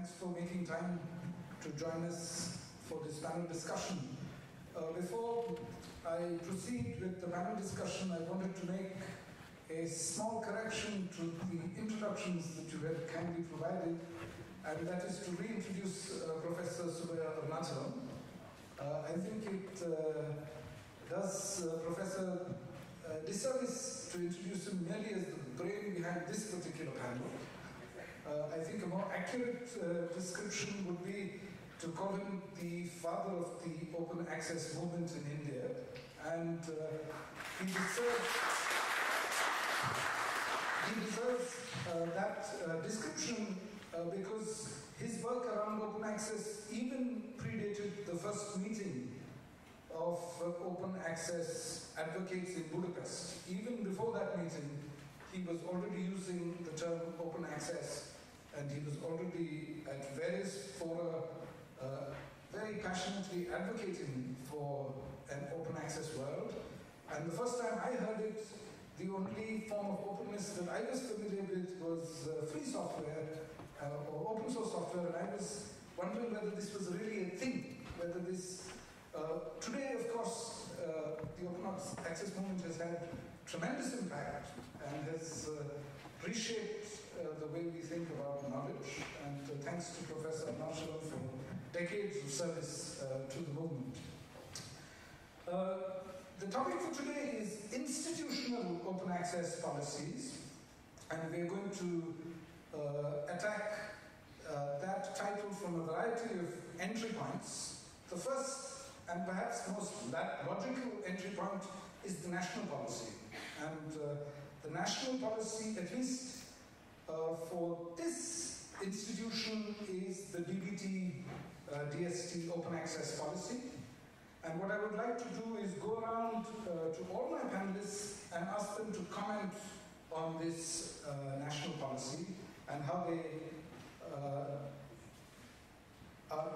Thanks for making time to join us for this panel discussion. Before I proceed with the panel discussion, I wanted to make a small correction to the introductions that you had kindly provided, and that is to reintroduce Professor Subhaya Arunachal. I think it does Professor disservice to introduce him merely as the brain behind this particular panel. I think a more accurate description would be to call him the father of the open access movement in India, and he deserves that description because his work around open access even predated the first meeting of open access advocates in Budapest. Even before that meeting, he was already using the term open access, and he was already at various fora very passionately advocating for an open access world. And the first time I heard it, the only form of openness that I was familiar with was free software or open source software, and I was wondering whether this was really a thing, whether this... today, of course, the open access movement has had tremendous impact and has reshaped the way we think about knowledge. And thanks to Professor Marshall for decades of service to the movement. The topic for today is institutional open access policies, and we're going to attack that title from a variety of entry points. The first and perhaps most logical entry point is the national policy. And the national policy, at least for this institution, is the DBT-DST open access policy. And what I would like to do is go around to all my panelists and ask them to comment on this national policy and how they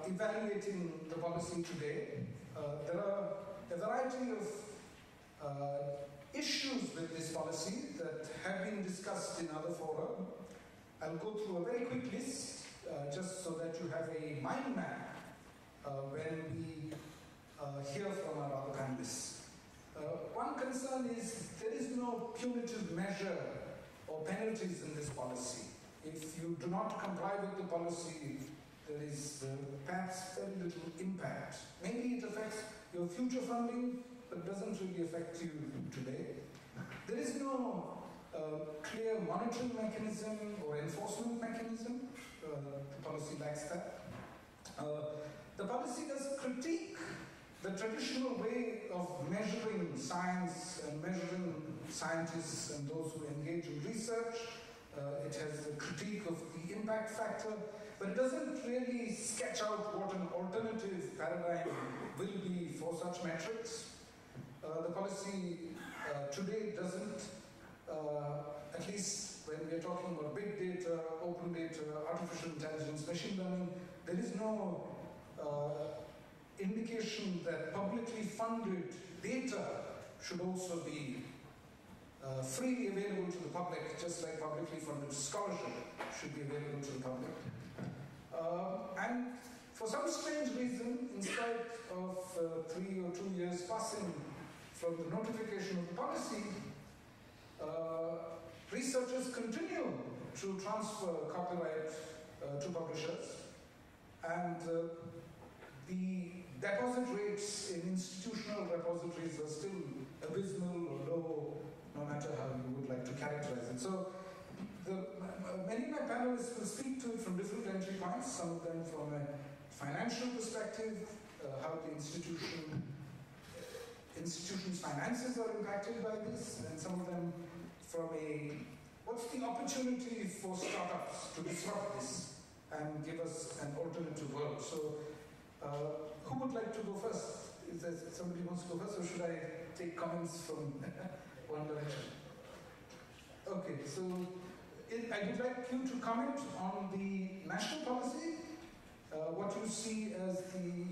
evaluating the policy today. There are a variety of issues with this policy that have been discussed in other fora. I'll go through a very quick list just so that you have a mind map when we hear from our other panelists. One concern is there is no punitive measure or penalties in this policy. If you do not comply with the policy, there is perhaps very little impact. Maybe it affects your future funding, but doesn't really affect you today. There is no clear monitoring mechanism or enforcement mechanism. The policy lacks that. The policy does critique the traditional way of measuring science and measuring scientists and those who engage in research. It has a critique of the impact factor, but it doesn't really sketch out what an alternative paradigm will be for such metrics. The policy today doesn't, at least when we're talking about big data, open data, artificial intelligence, machine learning, there is no indication that publicly funded data should also be freely available to the public, just like publicly funded scholarship should be available to the public. And for some strange reason, in spite of 3 or 2 years passing from the notification of the policy, researchers continue to transfer copyright to publishers, and the deposit rates in institutional repositories are still abysmal or low, no matter how you would like to characterize it. So many of my panelists will speak to it from different entry points, some of them from a financial perspective, how the institution's finances are impacted by this, and some of them from a, what's the opportunity for startups to disrupt this and give us an alternative world. So who would like to go first? Is there somebody who wants to go first, or should I take comments from one direction? Okay, so I would like you to comment on the national policy, what you see as the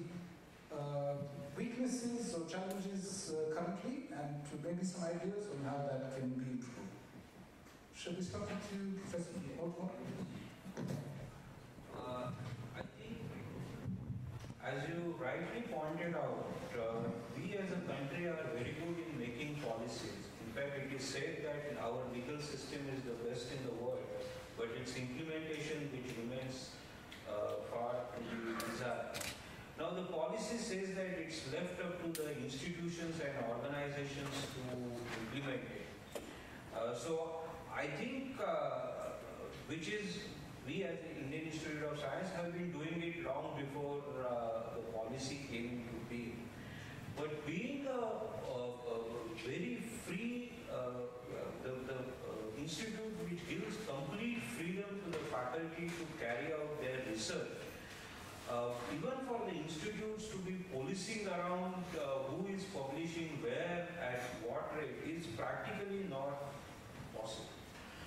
weaknesses or challenges currently, and to maybe some ideas on how that can be improved. Shall we start with you, Professor? rightly pointed out, we as a country are very good in making policies. In fact, it is said that our legal system is the best in the world, but its implementation which remains far to be desired. Now the policy says that it's left up to the institutions and organizations to implement it. So I think which is we as the Indian Institute of Science have been doing it long before the policy came into being. But being a very free, the institute which gives complete freedom to the faculty to carry out their research, even for the institutes to be policing around who is publishing where at what rate is practically not possible.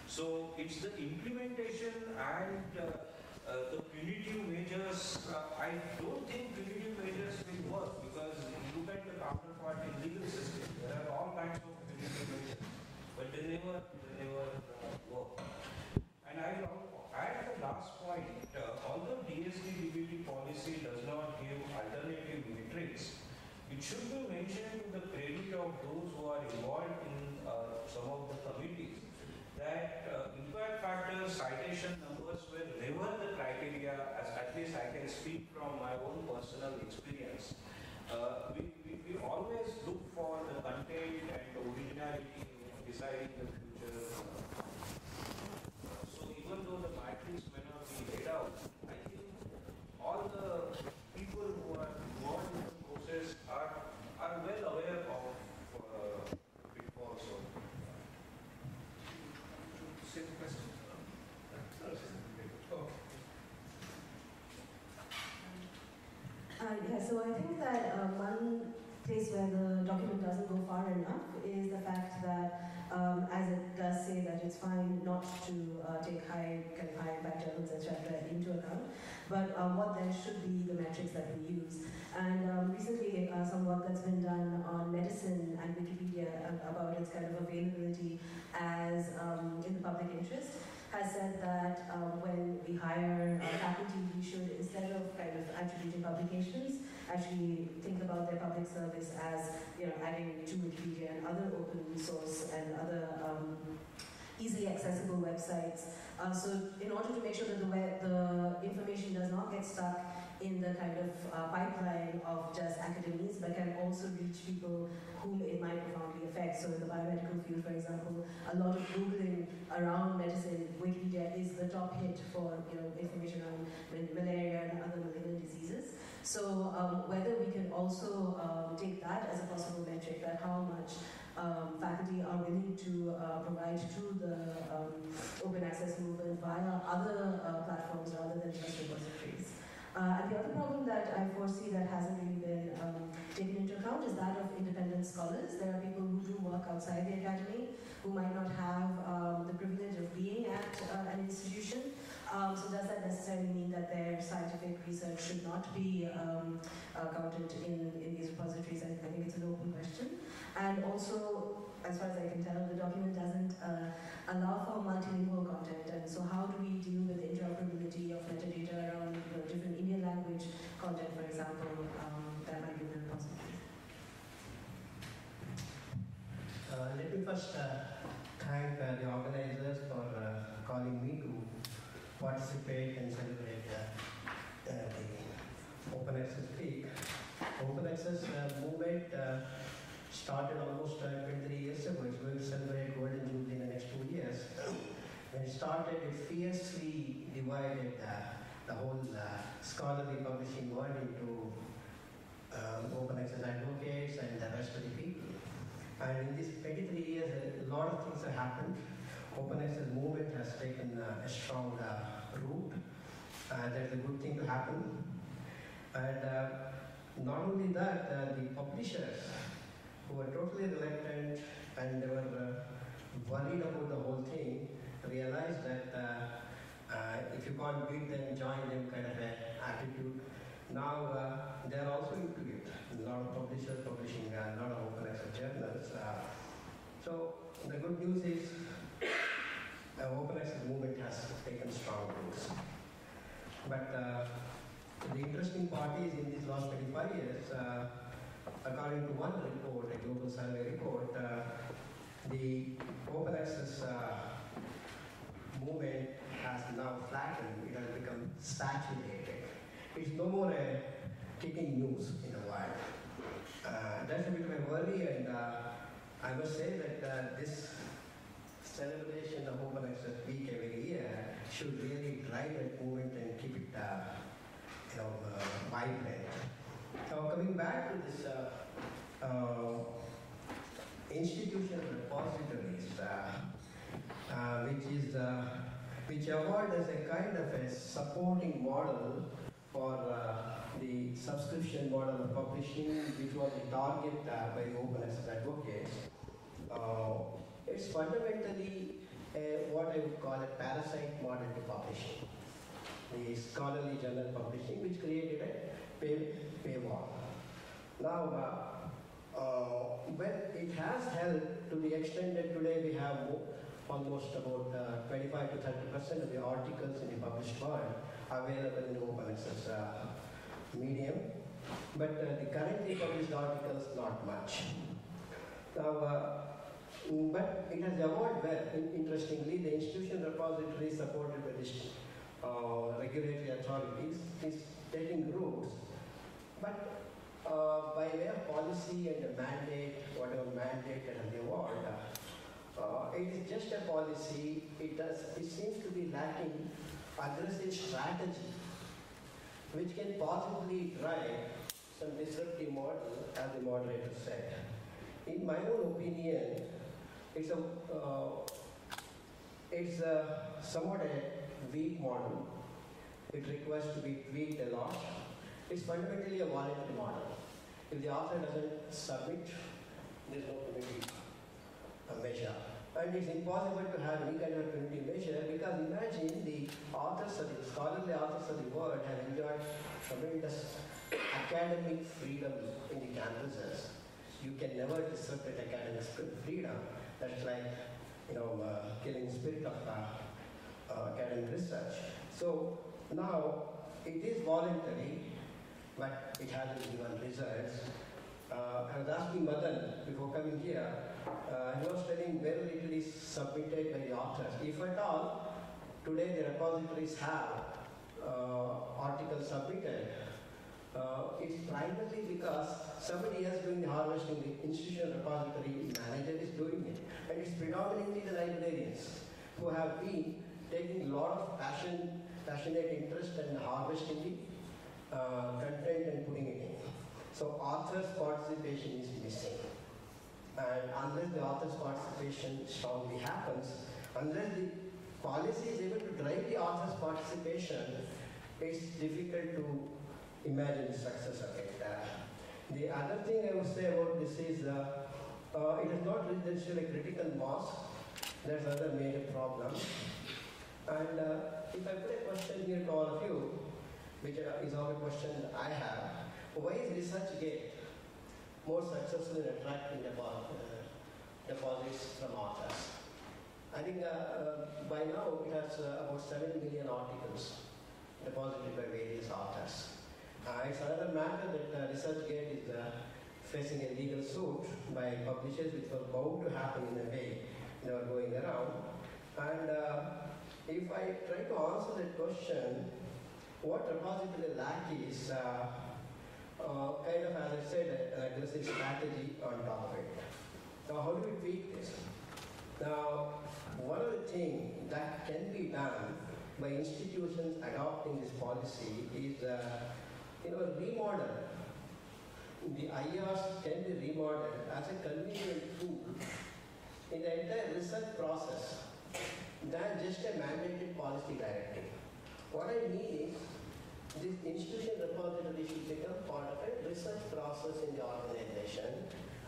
So it's the implementation and the punitive measures. I don't think punitive measures will work, because if you look at the counterpart in legal system, there are all kinds of punitive measures, but they never work. And at the last point, although DST-DBT policy does not give alternative metrics, it should be mentioned to the credit of those who are involved in some of the committees that impact factors, citation numbers were never the criteria, as at least I can speak from my own personal experience. We always look for the content and the originality in deciding the future. Even though the matrix may not be laid out, I think all the people who are involved in the process are well aware of pitfalls. Same question? Yeah, so I think that one place where the document doesn't go far enough is the fact that as it does say that it's fine not to take high impact journals, etc. into account, but what then should be the metrics that we use. And recently some work that's been done on medicine and Wikipedia about its kind of availability as in the public interest has said that when we hire faculty, we should, instead of kind of attributing publications, actually think about their public service as, you know, adding to Wikipedia and other open source and other easily accessible websites. So in order to make sure that the information does not get stuck in the kind of pipeline of just academies, but can also reach people whom it might profoundly affect. So in the biomedical field, for example, a lot of Googling around medicine, Wikipedia is the top hit for, you know, information on malaria and other malignant diseases. So whether we can also take that as a possible metric, that how much faculty are willing to provide to the open access movement via other platforms rather than just repositories. And the other problem that I foresee that hasn't really been taken into account is that of independent scholars. There are people who do work outside the academy who might not have the privilege of being at an institution. So does that necessarily mean that their scientific research should not be counted in these repositories? I think it's an open question. And also, as far as I can tell, the document doesn't allow for multilingual content, and so how do we deal with interoperability of metadata around, you know, different Indian language content, for example, that might be very possible. Let me first thank the organizers for calling me to participate and celebrate the Open Access Week. Open Access movement started almost 23 years ago. It's going to celebrate Golden Jubilee in the next 2 years. When it started, it fiercely divided the whole scholarly publishing world into open access advocates and the rest of the people. And in these 23 years, a lot of things have happened. Open access movement has taken a strong root. That's a good thing to happen. And not only that, the publishers who were totally reluctant and they were worried about the whole thing, realized that if you can't beat them, join them kind of an attitude. Now they are also into it. A lot of publishers publishing a lot of open access journals. So the good news is the open access movement has taken strong roots. But The interesting part is, in these last 25 years, according to one report, a global survey report, the open access movement has now flattened. It has become saturated. It's no more a kicking news in a while. That's a bit of a worry, and I must say that this celebration of Open Access Week every year should really drive that movement and keep it vibrant. Now, coming back to this institutional repositories, which award as a kind of a supporting model for the subscription model of publishing, which was the target by open access advocates. It's fundamentally what I would call a parasite model to publishing, the scholarly journal publishing, which created a paywall. Now, well, it has helped to the extent that today we have almost about 25 to 30% of the articles in the published world available in the open access medium, but the currently published articles, not much. Now, but it has evolved well. Interestingly, the institutional repository supported by the regulatory authorities is taking roots, but by way of policy and the mandate, whatever mandate that has evolved, it is just a policy. It seems to be lacking aggressive strategy which can possibly drive some disruptive model, as the moderator said. In my own opinion, it's somewhat a weak model. It requires to be tweaked a lot. It's fundamentally a voluntary model. If the author doesn't submit, there's no committee measure. And it's impossible to have any kind of community measure, because imagine the authors of the scholarly authors of the world have enjoyed tremendous academic freedom in the campuses. You can never disrupt that academic freedom. That's like, killing spirit of academic research. So now it is voluntary, but it hasn't given results. I was asking Madhan before coming here. He was telling very little is submitted by the authors. If at all, today the repositories have articles submitted. It's primarily because somebody else doing the harvesting. The institutional repository manager is doing it, and it's predominantly the librarians who have been taking a lot of passionate interest in harvesting the content and putting it in. So authors' participation is missing. And unless the authors' participation strongly happens, unless the policy is able to drive the authors' participation, it's difficult to imagine the success of it. The other thing I would say about this is it has not reached a critical mass. That's another major problem. And if I put a question here to all of you, which is all a question that I have, why is ResearchGate more successful in attracting deposits from authors? I think by now it has about 7 million articles deposited by various authors. It's another matter that ResearchGate is facing a legal suit by publishers, which was bound to happen in a way they were going around. And if I try to answer that question, what repository lack is kind of, as I said, an aggressive strategy on top of it. Now, how do we tweak this? Now, one of the things that can be done by institutions adopting this policy is, remodel. The IISc can be remodeled as a convenient tool in the entire research process than just a mandated policy directive. What I mean is, this institutional repository should become part of a research process in the organization,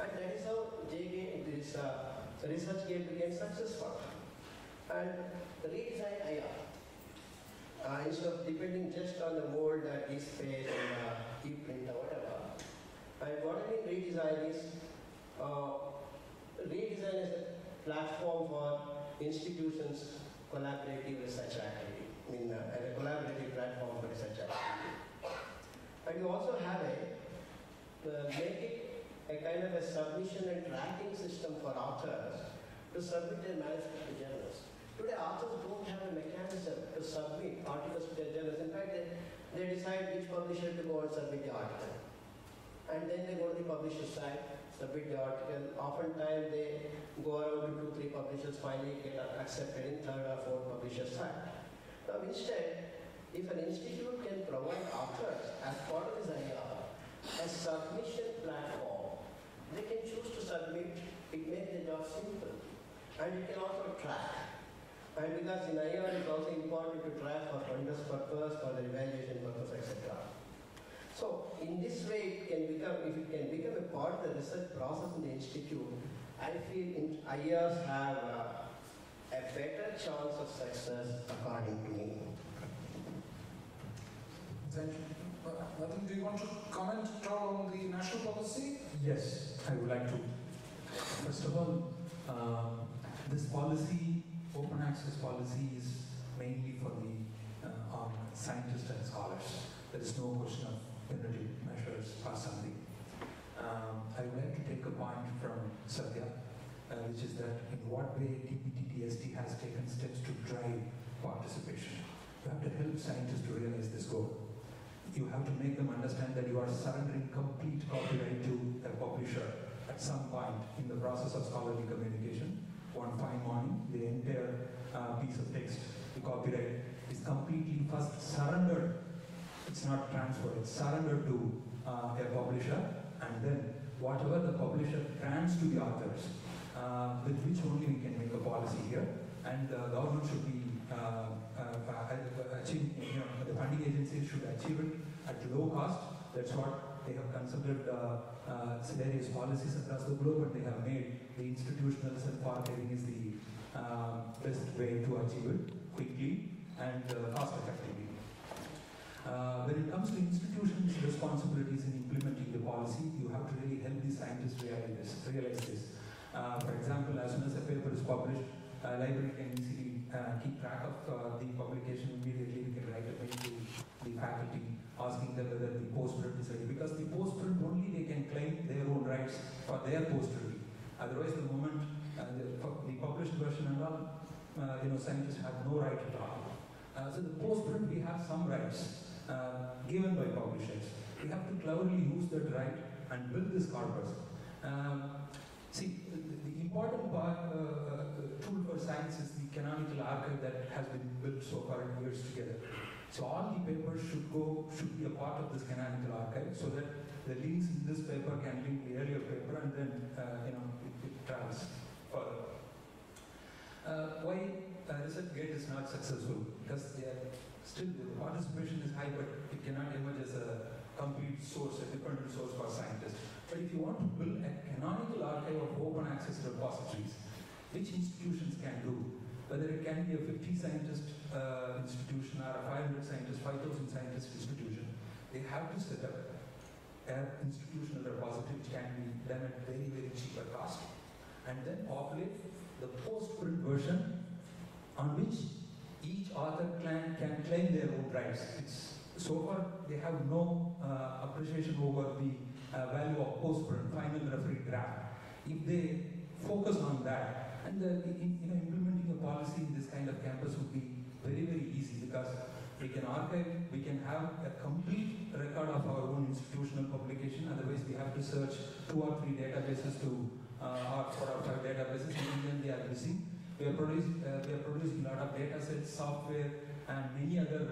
and that is how this ResearchGate became successful. And redesign IR. Instead of depending just on the mold, e-space, and e-print, or whatever. And what I mean redesign is, redesign is a platform for institutions' collaborative research activity. I mean, a collaborative platform for research activity. But you also have make it a kind of a submission and tracking system for authors to submit their manuscript to journals. Today, authors don't have a mechanism to submit articles to their journals. In fact, they decide which publisher to go and submit the article. And then they go to the publisher's site, submit the article. Oftentimes, they go around to 2-3 publishers, finally get accepted in 3rd or 4th publisher's site. Now, instead, if an institute can provide authors, as part of this IR, a submission platform, they can choose to submit. It makes the job simple. And you can also track. And because in IR, it's also important to track for funders' purpose, for the evaluation purpose, etc. So in this way, it can become, if it can become a part of the research process in the institute, I feel IRs have a better chance of success, according to me. Thank you. Madhan, do you want to comment at all on the national policy? Yes, I would like to. First of all, this policy, open access policy, is mainly for the scientists and scholars. There is no question of punitive measures or something. I would like to take a point from Satya, which is that in what way DBT-DST has taken steps to drive participation. You have to help scientists to realize this goal. You have to make them understand that you are surrendering complete copyright to a publisher at some point in the process of scholarly communication. One fine morning, the entire piece of text, the copyright, is completely first surrendered. It's not transferred, it's surrendered to a publisher, and then whatever the publisher grants to the authors, with which only we can make a policy here, and the government should be the funding agencies should achieve it at low cost. That's what they have considered various policies across the globe, and they have made the institutional self-archiving is the best way to achieve it quickly and cost effectively. When it comes to institutions' responsibilities in implementing the policy, you have to really help the scientists realize this. For example, as soon as a paper is published, a library can easily keep track of the publication immediately. We can write a mail to the faculty asking them whether the postprint is ready, because the postprint only they can claim their own rights for their postprint. Otherwise, the moment the published version and all, scientists have no right at all. So the postprint we have some rights given by publishers. We have to cleverly use that right and build this corpus. See, the important tool for science is the canonical archive that has been built so far in years together. So all the papers should be a part of this canonical archive, so that the links in this paper can link the earlier paper, and then it travels further. Why ResearchGate is not successful? Because still the participation is high, but it cannot emerge as a complete source, a dependent source for scientists. But if you want to build a canonical archive of open access repositories, which institutions can do, whether it can be a 50-scientist institution or a 500-scientist, 5,000-scientist institution, they have to set up an institutional repository which can be done at very, very cheaper cost, and then populate the post-print version on which each author can claim their own rights. So far, they have no appreciation over the value of postprint, final referee draft. If they focus on that, and implementing a policy in this kind of campus would be very, very easy, because we can archive, we can have a complete record of our own institutional publication. Otherwise, we have to search 2 or 3 databases to, or 4 or 5 databases, and then they are missing. We are producing a lot of data sets, software, and many other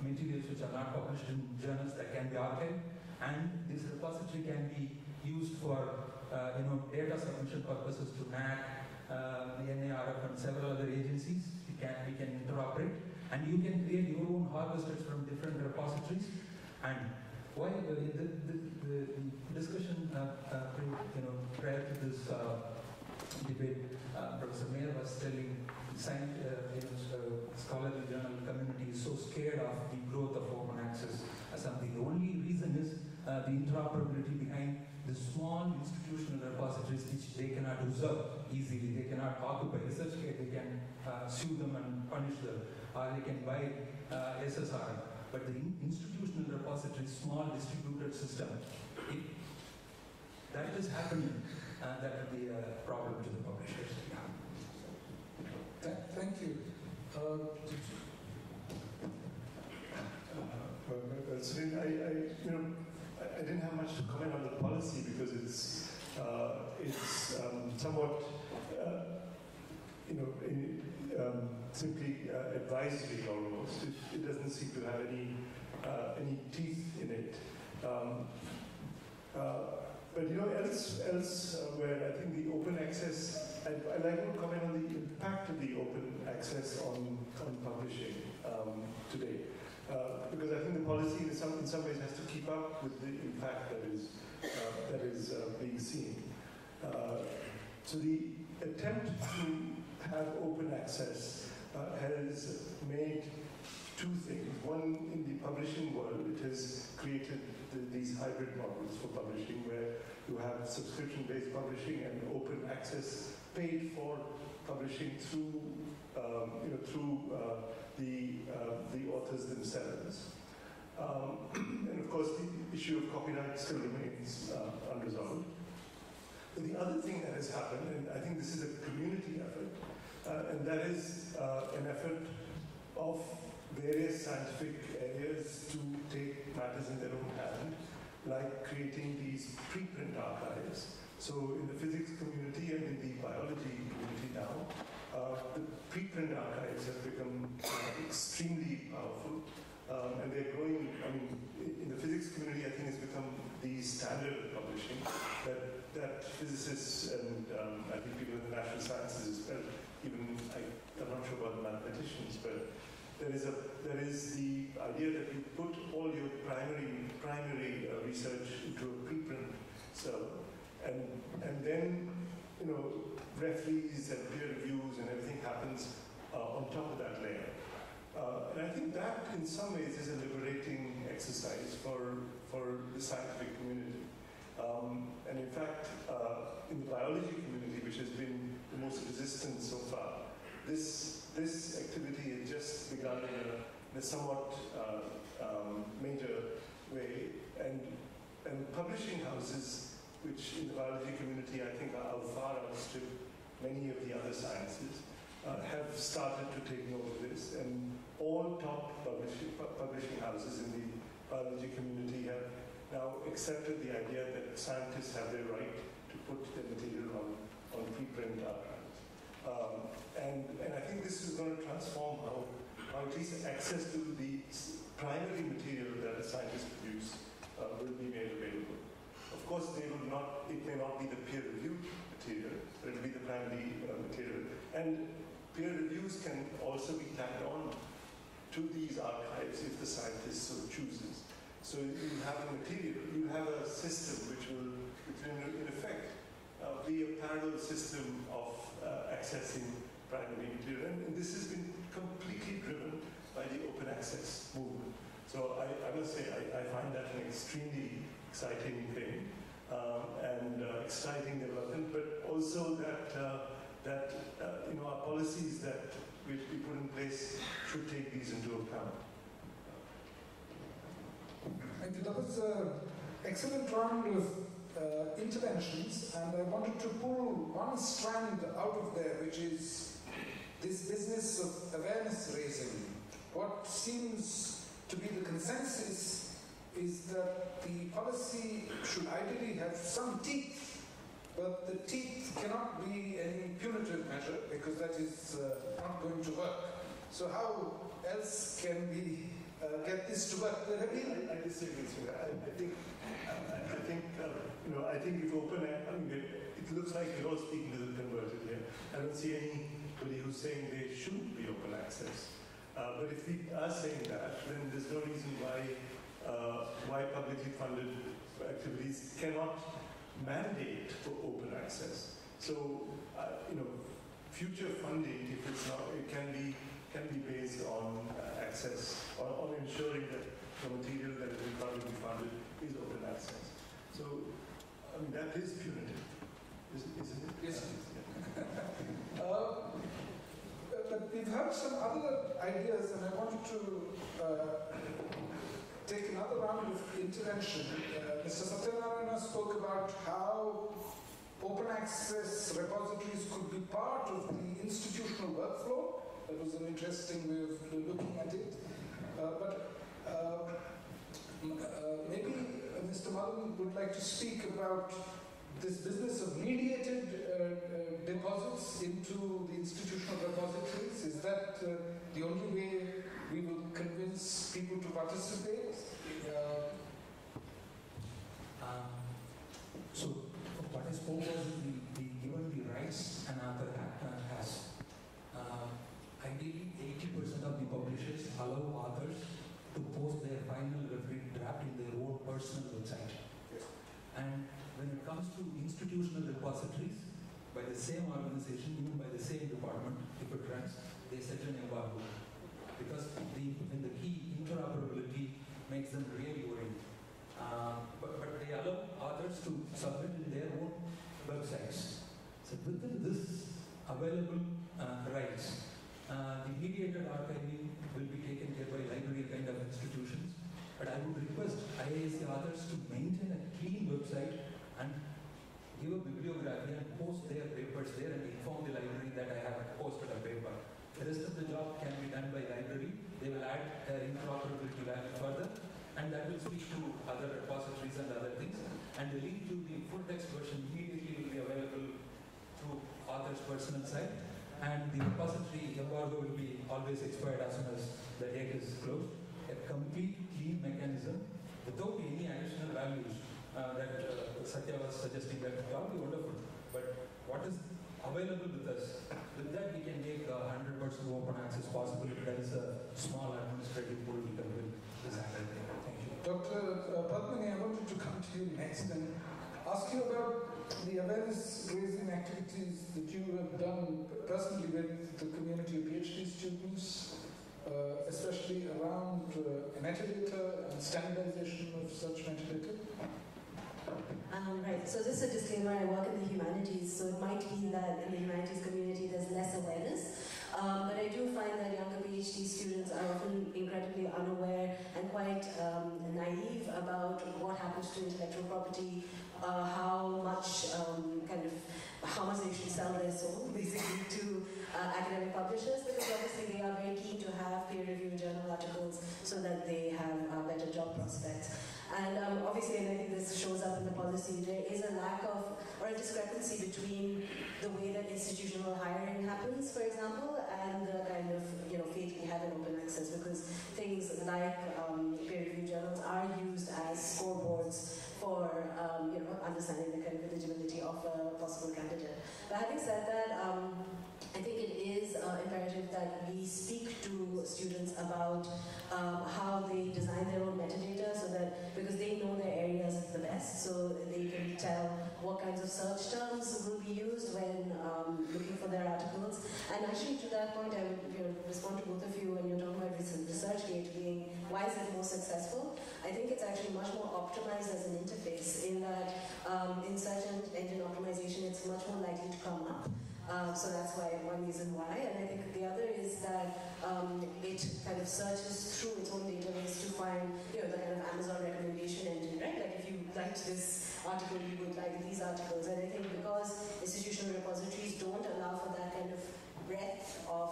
materials which are not published in journals that can be archived, and this repository can be used for data submission purposes to NAC, the NARF, and several other agencies. We can interoperate, and you can create your own harvesters from different repositories. And why the discussion prior to this debate, Professor Mayor was telling scholarly journal community is so scared of the growth of open access as something. The only reason is the interoperability behind the small institutional repositories, which they cannot usurp easily. They cannot occupy. ResearchGate, they can sue them and punish them, or they can buy SSR. but the institutional repository, small distributed system, that is happening, and that will be a problem to the publishers. Yeah. Thank you. I didn't have much to comment on the policy because it's somewhat simply advisory almost. It doesn't seem to have any teeth in it. But elsewhere, I think the open access. I'd like to comment on the impact of the open access on publishing today, because I think the policy in some ways has to keep up with the impact that is being seen. So the attempt to have open access has made two things. One, in the publishing world, it has created these hybrid models for publishing, where you have subscription-based publishing and open access paid for publishing through the authors themselves. And of course, the issue of copyright still remains unresolved. But the other thing that has happened, and I think this is a community effort, and that is an effort of various scientific areas to take matters in their own hand, like creating these preprint archives. So in the physics community and in the biology community now, the preprint archives have become extremely powerful. And they're growing. I mean, in the physics community, I think it's become the standard of publishing that physicists and I think people in the natural sciences as well, even I'm not sure about mathematicians, but there is the idea that you put all your primary research into a preprint server, and then referees and peer reviews and everything happens on top of that layer. And I think that, in some ways, is a liberating exercise for the scientific community. And in fact, in the biology community, which has been the most resistant so far, this activity has just begun in a somewhat major way. And publishing houses, which in the biology community, I think, are far outstrip many of the other sciences, have started to take note of this, and all top publishing houses in the biology community have now accepted the idea that scientists have their right to put their material on preprint archives. And I think this is going to transform how at least access to the primary material that a scientist produces will be made available. Of course, it may not be the peer-reviewed material, but it will be the primary material. And peer reviews can also be tacked on to these archives if the scientist so chooses. So you have a material, you have a system which will in effect, be a parallel system of accessing primary material. And this has been completely driven by the open access movement. So I must say, I find that an extremely exciting thing and exciting development, but also that our policies that which we put in place should take these into account. Thank you. That was an excellent round of interventions, and I wanted to pull one strand out of there, which is this business of awareness raising. What seems to be the consensus is that the policy should ideally have some teeth, but the teeth cannot be any punitive measure because that is not going to work. So how else can we get this to work? I disagree with you. I think if open, it looks like we're all speaking to the converted here. I don't see anybody who's saying they shouldn't be open access. But if we are saying that, then there's no reason why publicly funded activities cannot mandate for open access. So, future funding, if it's not, it can be based on access, or on ensuring that the material that is publicly funded is open access. So, that is punitive, isn't it? Yes. But we've heard some other ideas, and I wanted to extension. Mr. Sathyanarayana spoke about how open access repositories could be part of the institutional workflow. That was an interesting way of looking at it. Maybe Mr. Madhan would like to speak about this business of mediated deposits into the institutional repositories. Is that the only way we will convince people to participate? So what I spoke was we given the rights and other has. Ideally, 80% of the publishers allow authors to post their final draft in their own personal website. Yes. And when it comes to institutional repositories, by the same organization, even by the same department, if it runs, they set an embargo. Because the key interoperability makes them really worried. But they allow authors to submit in their own websites. So within this available rights, the mediated archiving will be taken care by library kind of institutions, but I would request IISc authors to maintain a clean website and give a bibliography and post their papers there and inform the library that I have posted a paper. The rest of the job can be done by library. They will add their interoperability value further, and that will speak to other repositories and other things. And the link to the full text version immediately will be available through author's personal site. And the repository embargo will be always expired as soon as the date is closed. A complete clean mechanism without any additional values that Satya was suggesting that would all be wonderful. But what is available with us, with that we can make 100% open access possible. That is a small administrative pool we can build. Thank you. Dr. Padmini, I wanted to come to you next and ask you about the awareness raising activities that you have done personally with the community of PhD students, especially around metadata and standardization of such metadata. Right, so just a disclaimer, I work in the humanities, so it might mean that in the humanities community there's less awareness. But I do find that younger PhD students are often incredibly unaware and quite naive about what happens to intellectual property, how much they should sell their soul, basically, to academic publishers, because obviously they are very keen to have peer-reviewed journal articles so that they have better job prospects. And obviously, and I think this shows up in the policy, there is a lack of, or a discrepancy between the way that institutional hiring happens, for example, and the kind of, fate we have in open access, because things like peer-reviewed journals are used as scoreboards for understanding the kind of eligibility of a possible candidate. But having said that, I think it is imperative that we speak to students about how they design their own metadata, so that, because they know their areas the best, so they can tell what kinds of search terms will be used when looking for their articles. And actually, to that point, I would respond to both of you when you're talking about ResearchGate being, why is it more successful? I think it's actually much more optimized as an interface, in that in search engine optimization, it's much more likely to come up. So that's one reason why, and I think the other is that it kind of searches through its own database to find, the kind of Amazon recommendation engine, right? Like, if you liked this article, you would like these articles. And I think because institutional repositories don't allow for that kind of breadth of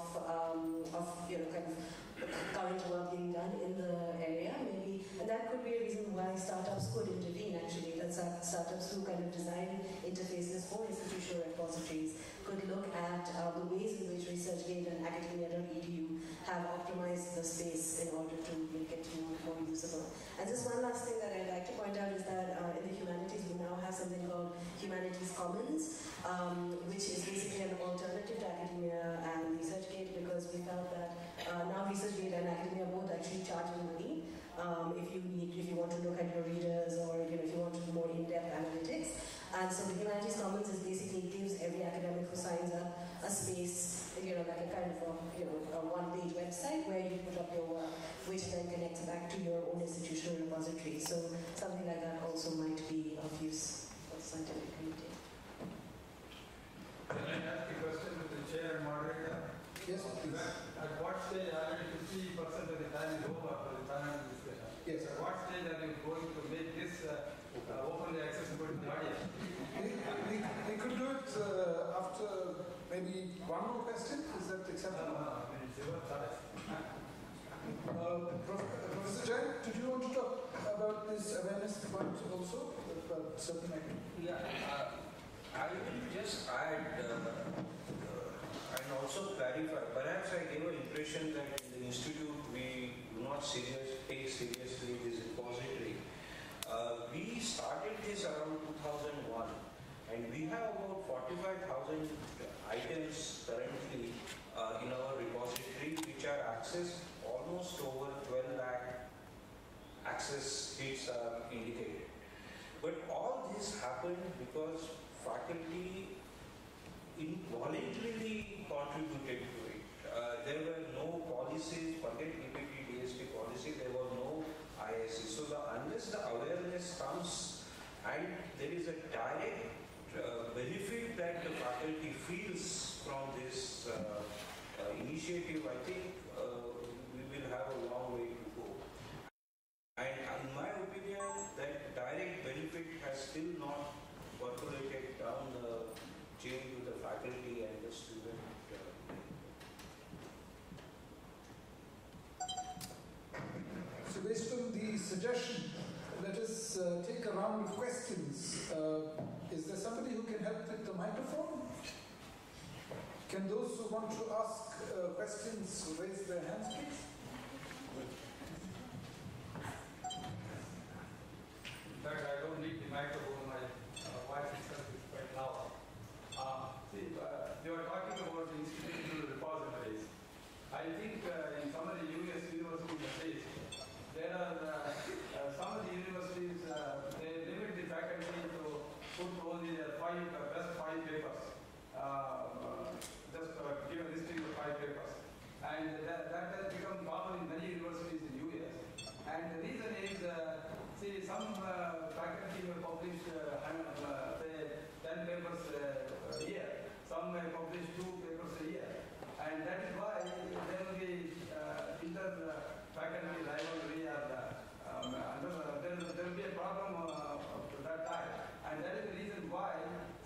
current work being done in the area, maybe, and that could be a reason why startups could intervene. Actually, that startups who kind of design interfaces for institutional repositories could look at the ways in which ResearchGate and academia.edu have optimized the space in order to make it more usable. And just one last thing that I'd like to point out is that in the humanities, we now have something called Humanities Commons, which is basically an alternative to academia and ResearchGate, because we felt that now ResearchGate and academia both actually charge money if you want to look at your readers, or if you want to do more in-depth analytics. And so the Humanities Commons is basically gives every academic who signs up a space, like a kind of a one-page website where you put up your work, which then connects back to your own institutional repository. So something like that also might be of use for scientific community. Can I ask a question with the chair and moderator? Yes, please. At what stage already 50% of the time is over for the panel discussion? Yes. At what stage are you going to make maybe one more question? Is that acceptable? Professor Jain, did you want to talk about this awareness point also? About certain yeah, I will just add and also clarify. Perhaps I gave an impression that in the institute we do not take seriously this repository. We started this around 2001, and we have about 45,000 items currently in our repository, which are accessed. Almost over 12 lakh access hits are indicated. But all this happened because faculty involuntarily contributed to it. There were no policies, forget DBT-DST policy, there were no IISc. So unless the awareness comes and there is a direct benefit that the faculty feels from this initiative, I think we will have a long way to go. And in my opinion, that direct benefit has still not percolated down the chain to the faculty and the student. So based on the suggestion, let us take a round of questions. Is there somebody who can help with the microphone? Can those who want to ask questions raise their hands, please? In fact, I don't need the microphone. My voice itself is quite loud. They were talking about the institutional repositories. I think in some of the US universities, at least, there are some of the universities, they limit the faculty to put only their best five papers. Just give a listing of 5 papers. And that has become common in many universities in the US. And the reason is, see, some faculty will publish, say, 10 papers a year. Some may publish 2 papers a year. And that is why there will be inter-faculty rivalry, there will be a problem of that type. And that is the reason why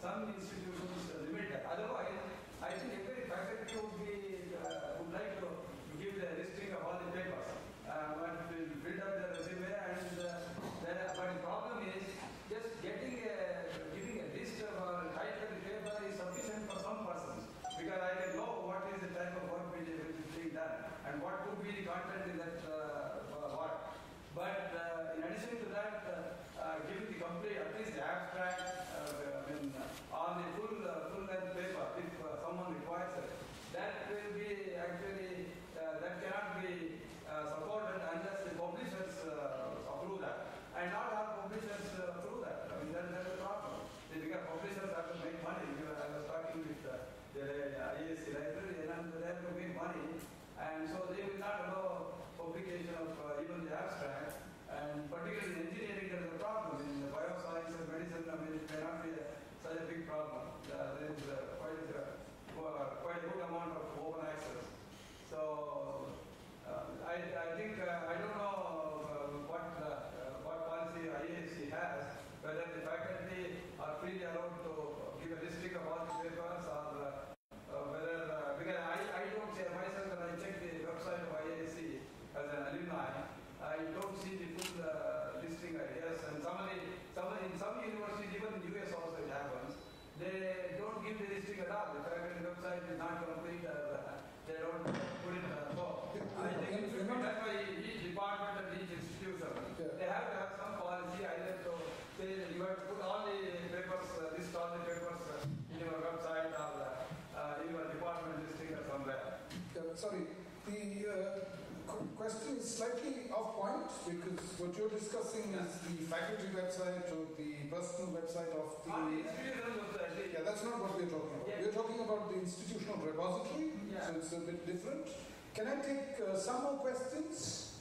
some institutions limit that. Otherwise, I think every faculty would like to give the listing of all the papers, but will build up the resume. And but the problem is just giving a list of a title paper is sufficient for some persons, because I can know what is the type of work which is being done and what could be the content in that work. But in addition to that, giving the complete, at least the abstract, or the full-length paper, if someone requires it, that will be actually, that cannot be supported unless the publishers approve that. And not all publishers approve that. I mean, that's the problem. Because publishers have to make money. I was talking with the IISc library, and they have to make money. And so they will not allow publication of even the abstract, and particularly in engineering there is a problem. In the bioscience and medicine, I mean, it may not be such a big problem. There is quite a good amount of open access. So I think, I don't know what policy IISc has, whether the faculty are freely allowed to give a listing of all the papers, or as an alumni, I don't see the full listing ideas. And in some universities, even in the US also it happens, they don't give the listing at all. The faculty website is not complete, they don't put it at all. I think it should be done by each department and each institution. Yeah. They have to have some policy, either to say that you have to put all the papers, list all the papers in your website, or in your department listing or somewhere. Yeah, sorry. The question is slightly off point, because what you're discussing is the faculty website or the personal website of the... Yeah, that's not what we're talking about. Yeah. We're talking about the institutional repository, yeah. So it's a bit different. Can I take some more questions?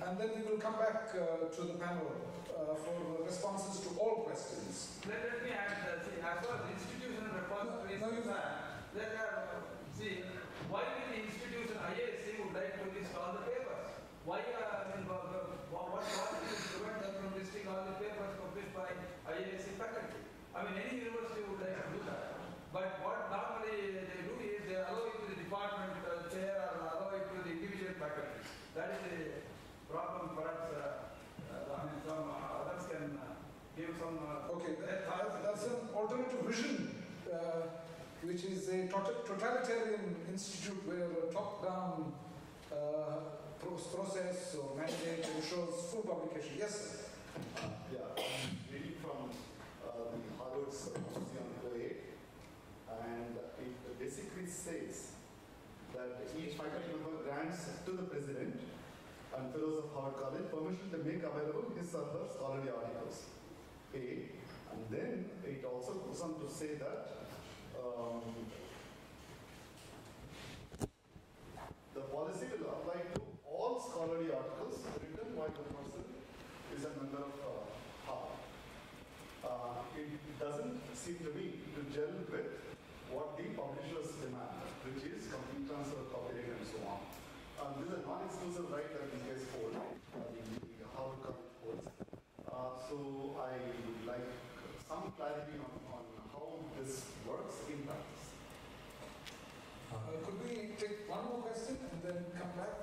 And then we will come back to the panel for responses to all questions. Let me add, as far as institutional repository is see, why will the institution IISc would like to list all the papers? Why, what is prevent them from listing all the papers published by IISc faculty? I mean, any university would like to do that. But what normally problem. Perhaps some others can give some. Okay, that's an alternative vision, which is a totalitarian institute where a top-down process or mandate ensures full publication. Yes. Yeah, I'm reading from the Harvard's policy on co-aid, and it basically says that each faculty member grants to the president and fellows of Harvard College permission to make available his or her scholarly articles. A, and then it also goes on to say that the policy will apply to all scholarly articles written by the person is a member of Harvard. It doesn't seem to me to gel with what the publishers demand, which is complete transfer of copyright and so on. This is a non-exclusive right that these guys hold, the Harvard College holds. So I would like some clarity on how this works in practice. Could we take one more question and then come back?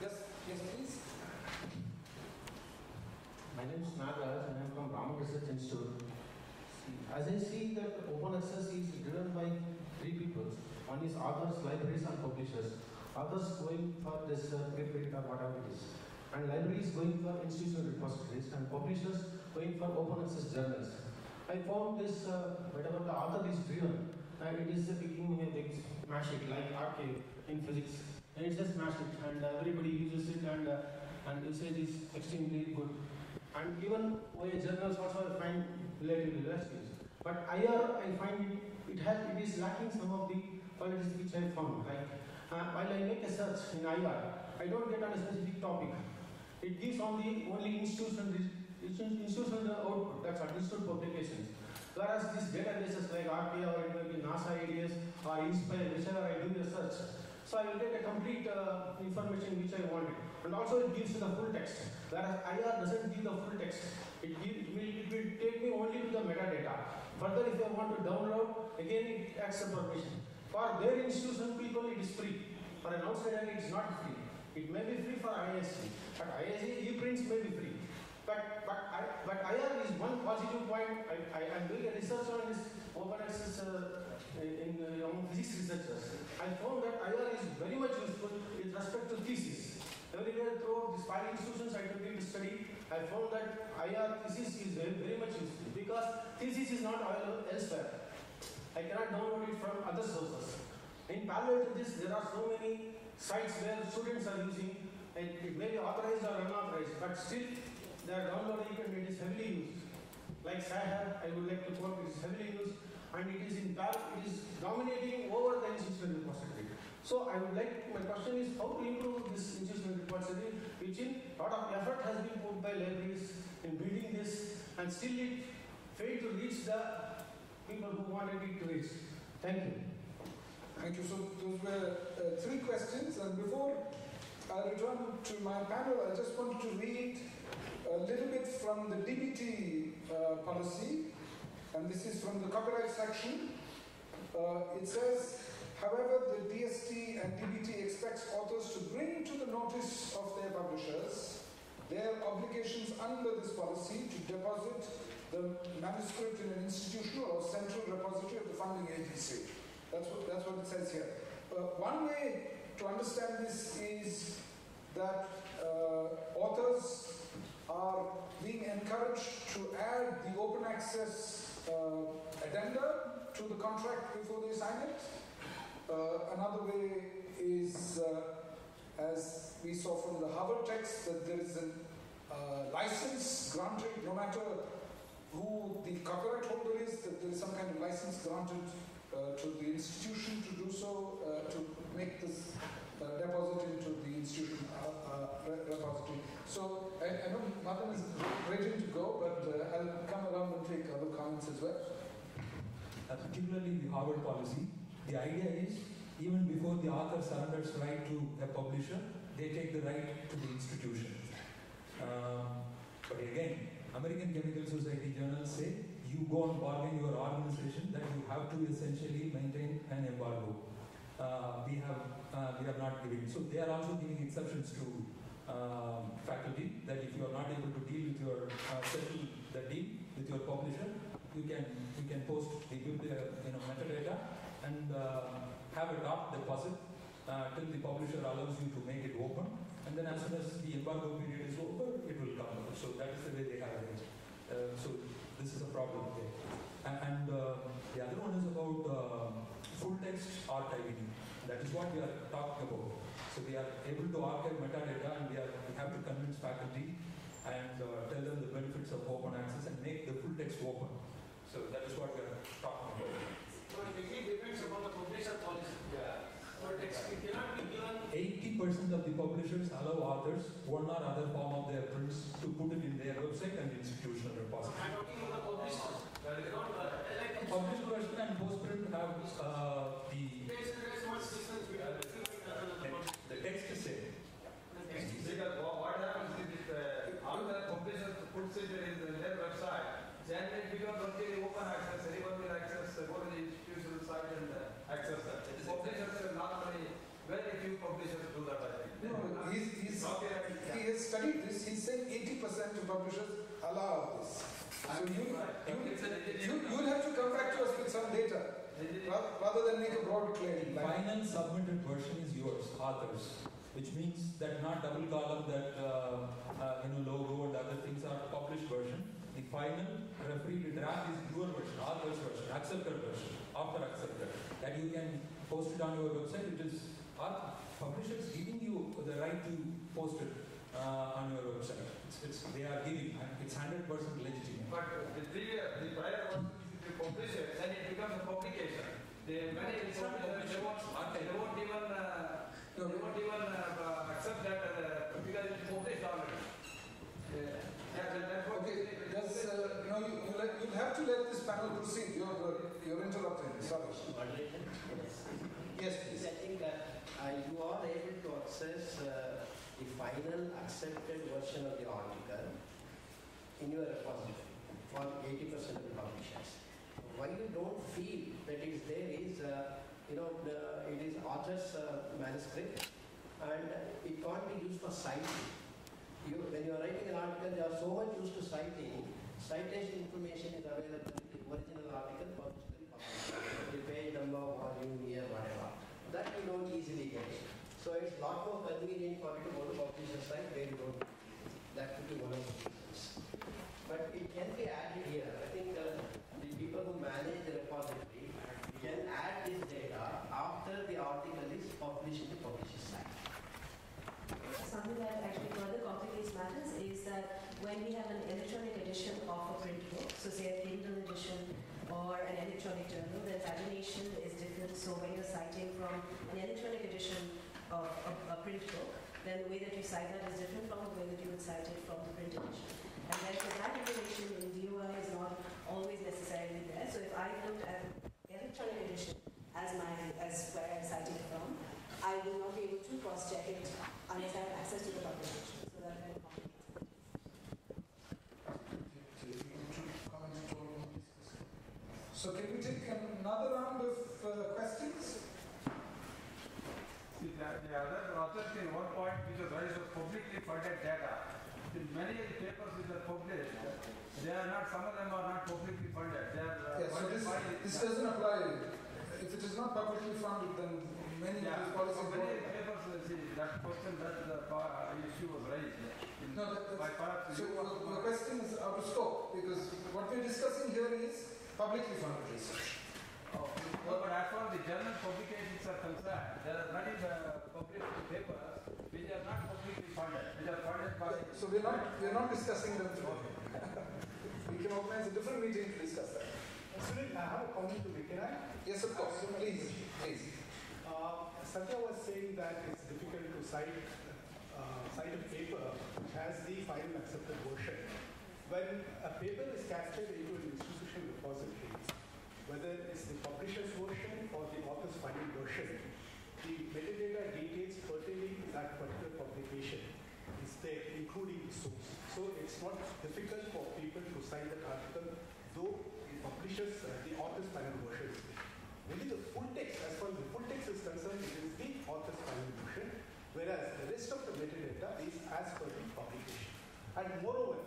Yes, yes, please. My name is Nagaraj and I am from Rama Research Institute. As I see that open access is driven by three people. One is authors, libraries and publishers. Authors going for this preprint or whatever it is. And libraries going for institutional repositories and publishers going for open access journals. I found this, whatever the author is driven, it is picking things, smash it like arXiv in physics. And it's just smash it and everybody uses it and usage is extremely good. And even OA journals also I find relatively less used. But IR, I find it is lacking some of the qualities which I found. Like while I make a search in IR, I don't get on a specific topic. It gives on the only institutional output, that's institute publications. Whereas these databases like RPA or NASA ADS or Inspire, whichever I do the search. So I will get a complete information which I wanted. And also it gives the full text. Whereas IR doesn't give the full text. It will take me only to the metadata. Further, if I want to download, again it asks the permission. For their institution people it is free. For an outsider it is not free. It may be free for IISc. But IISc ePrints may be free. But IR is one positive point. I am doing a research on this open access among physics researchers. I found that IR is very much useful with respect to thesis. Everywhere through these 5 institutions I took it to study, I found that IR thesis is very much useful because thesis is not available elsewhere. I cannot download it from other sources. In parallel to this, there are so many sites where students are using, and it may be authorized or unauthorized, but still they are downloading and it is heavily used. Like Sci-Hub, I would like to quote, it is heavily used and it is in fact, it is dominating over the institutional repository. So I would like, my question is how to improve this institutional repository, which in lot of effort has been put by libraries in building this and still it failed to reach the people who wanted it to reach. Thank you. Thank you. So those were 3 questions, and before I return to my panel, I just wanted to read a little bit from the DBT policy, and this is from the copyright section. It says, however, the DST and DBT expects authors to bring to the notice of their publishers their obligations under this policy to deposit the manuscript in an institutional or central repository of the funding agency. That's what it says here. One way to understand this is that authors are being encouraged to add the open access addenda to the contract before they sign it. Another way is, as we saw from the Harvard text, that there is a license granted no matter who the copyright holder is, that there is some kind of license granted to the institution to do so, to make this deposit into the institution repository. So I know Madhan is ready to go, but I'll come around and take other comments as well. Particularly the Harvard policy, the idea is even before the author surrenders right to a publisher, they take the right to the institution. But again, American Chemical Society journals say you go and bargain your organization that you have to essentially maintain an embargo. We have not given. So they are also giving exceptions to faculty with your settle the deal with your publisher. You can post the metadata and have a draft deposit till the publisher allows you to make it open. And then as soon as the embargo period is over, it will come out. So that is the way they have arranged. So this is a problem there. And the other one is about full text archiving. That is what we are talking about. So we are able to archive metadata, and we have to convince faculty and tell them the benefits of open access and make the full text open. So that is what we are talking about. So it really depends upon the publisher policy. Yeah. But it cannot be given. 80% of the publishers allow authors one or other form of their prints to put it in their website and institutional repository. I'm talking about the publishers. Published version and post-print have the text. There is much difference between the text is same. The text is same. What happens is that all the publishers puts it in their website, then it becomes only open access. Anyone will access. Go to the institutional site and access that. Publishers are not very. Very few publishers do that, I think. No, he has studied this. He said 80% of publishers allow this. So you'll have to come back to us with some data rather than make a broad claim. The final submitted version is yours, authors, which means that not double column, that logo and other things are published version. The final referee draft is your version, author's version, accepted version, after accepted. That you can post it on your website. It is publishers giving you the right to post it on your website. They are giving, and it's 100% legitimate. But the prior one is the publisher, and it becomes a publication. They won't even accept that because it's published already. Okay, just, you'll have to let this panel proceed. You're interrupting. Sorry. Yes, please. I think you are able to access the final accepted version of the article in your repository for 80% of the publishers. Why you don't feel that it's there is, it is author's manuscript and it can't be used for citing. When you are writing an article, you are so much used to citing. Citation information is available in the original article, published in the page number, volume, year, whatever. That you don't easily get. So it's a lot more convenient for you to go to publisher site where you don't. That could be one of the reasons. But it can be added here. I think the people who manage the repository can add this data after the article is published in the publisher site. Something that actually further complicates matters is that when we have an electronic edition of a print book, so say a Kindle edition or an electronic journal, the pagination is different. So when you're citing from an electronic edition of a print book, then the way that you cite that is different from the way that you would cite it from the print edition. And therefore that information in DOI is not always necessarily there. So if I looked at the electronic edition as where I'm citing from, I will not be able to cross-check it unless I have access to the documentation. So that kind of complicates it. So can we take another round of questions? See, the other author in one point which is raised was publicly funded data. In many of the papers which are published, they are not. Some of them are not publicly funded. They are. So this doesn't apply. If it is not publicly funded, then many of these policies. Many papers. See, that question, that the issue was raised. No, the question is out of scope because what we are discussing here is publicly funded research. Oh, no, but as far as the journal publications are concerned, there are many published papers which are not publicly funded, which are funded by. So we are not discussing them today. We can organize a different meeting to discuss that. Sunil, I have a comment to make, can I? Yes, of course. Please. Satya was saying that it's difficult to cite a paper which has the final accepted version. When a paper is casted into an institutional repository, whether it's the publisher's version or the author's final version, the metadata details pertaining to that particular publication is there, including the source. So it's not difficult for people to cite that article, though the publisher's, the author's final version is there. Only the full text, as far as the full text is concerned, it is the author's final version, whereas the rest of the metadata is as per the publication. And moreover,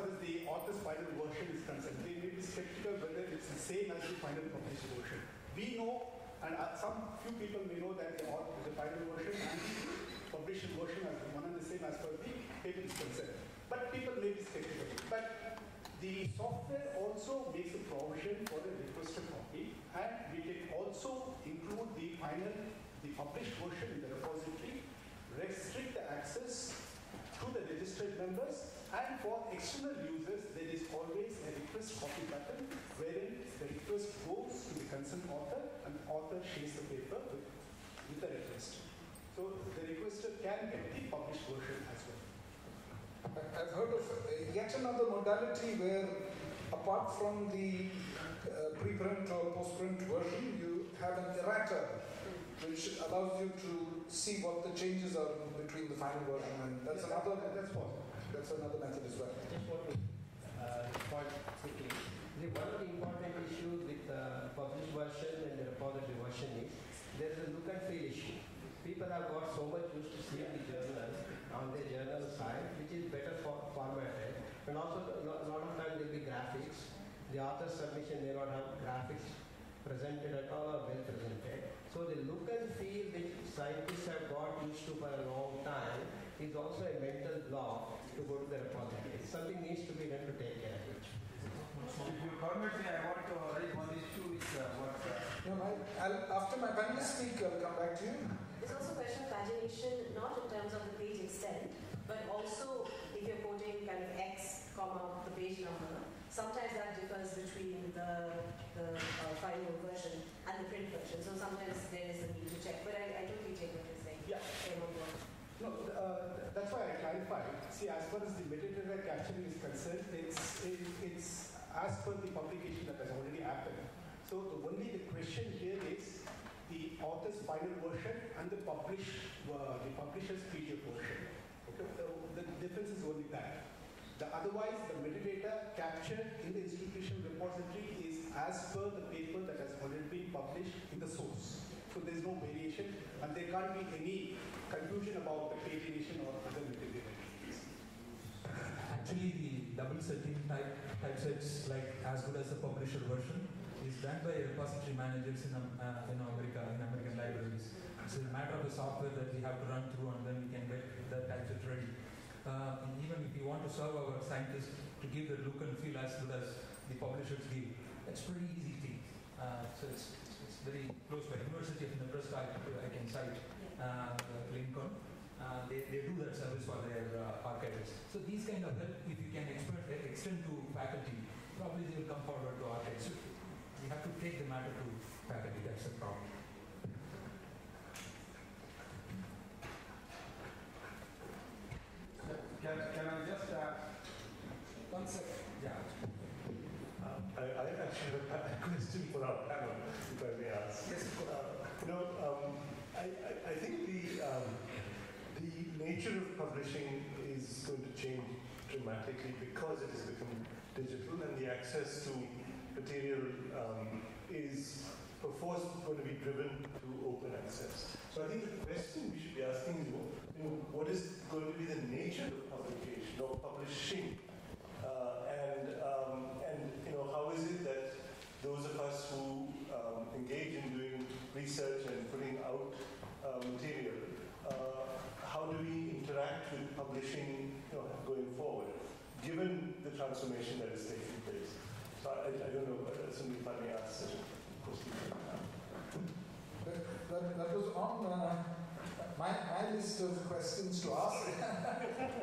far as the author's final version is concerned, we may be skeptical whether it's the same as the final published version. We know, and some few people may know, that the final version and the published version are one and the same as far as the patent is concerned. But people may be skeptical. But the software also makes a provision for the requested copy, and we can also include the final, the published version in the repository, restrict the access to the registered members, and for external users, there is always a request copy button wherein the request goes to the concerned author and the author shares the paper with the request. So the requester can get the published version as well. I've heard of yet another modality where, apart from the preprint or postprint version, you have an errata, which allows you to see what the changes are between the final version, and that's another method as well. Just want to point quickly. One of the important issues with the published version and the repository version is there is a look and feel issue. People have got so much used to seeing the journals on their journal side, which is better formatted, and also a lot of times there will be graphics. The author's submission may not have graphics presented at all or well presented. So the look and feel which scientists have got used to for a long time is also a mental block to go to the repository. Something needs to be done to take care of it. If you permit me, I want to raise one issue with after my panelist speak, I'll come back to you. There's also a question of pagination, not in terms of the page extent, but also if you're quoting kind of X, comma, the page number. Sometimes that differs between the final version and the print version. So sometimes there is a need to check. But I totally take what you're saying. Yeah. No, that's why I clarified. See, as far as the metadata capturing is concerned, it's as per the publication that has already happened. So the question here is the author's final version and the publisher's PDF version. Okay, the difference is only that. Otherwise, the metadata captured in the institutional repository is as per the paper that has already been published in the source. So there's no variation, and there can't be any confusion about the pagination or other metadata. Actually, the double-setting typesets, like as good as the publisher version, is done by repository managers in America, in American libraries. It's a matter of the software that we have to run through, and then we can get the typeset ready. Even if we want to serve our scientists to give the look and feel as good as the publishers give, that's pretty easy thing. So it's very close by. University of Nebraska, I can cite Lincoln. They do that service for their archivists. So these kind of help, if you can extend to faculty, probably they will come forward to archives. So we have to take the matter to faculty. That's the problem. Can I just one second? Yeah. I actually have a question for our panel, if I may ask. Yes, of course. I think the nature of publishing is going to change dramatically because it has become digital, and the access to material is perforce going to be driven to open access. So I think the question we should be asking is, what is going to be the nature of publication or publishing, and how is it that those of us who engage in doing research and putting out material, how do we interact with publishing going forward, given the transformation that is taking place? So I don't know, but somebody finally asked such a question. That was on my list of questions to ask,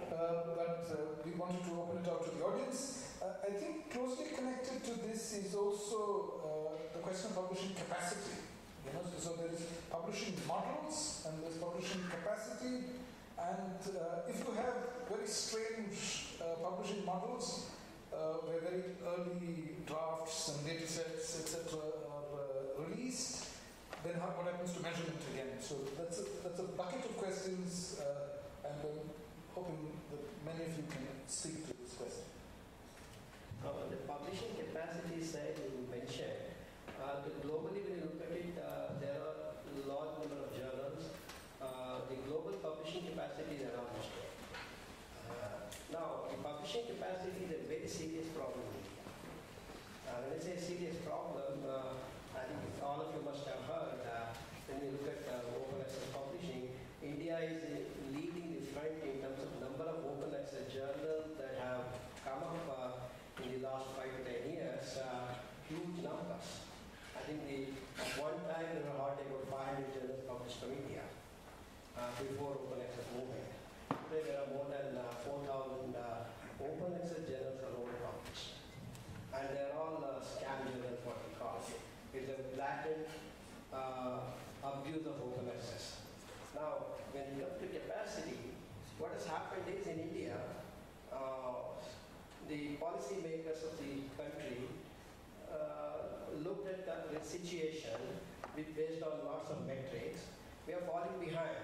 but we wanted to open it up to the audience. I think closely connected to this is also the question of publishing capacity. So there is publishing models and there's publishing capacity, and if you have very strange publishing models, where very early drafts and data sets, etc., are released, then what happens to measurement again? So that's a bucket of questions, and I'm hoping that many of you can speak to this question. The publishing capacity side you mentioned, globally when you look at it, there are a large number of journals. The global publishing capacity is around this. Now, the publishing capacity is a before open access movement. Today there are more than 4,000 open access journals around the country. And they are all scam journals, what we call it. It's a blatant abuse of open access. Now, when it comes to capacity, what has happened is in India, the policy makers of the country looked at the situation based on lots of metrics. We are falling behind,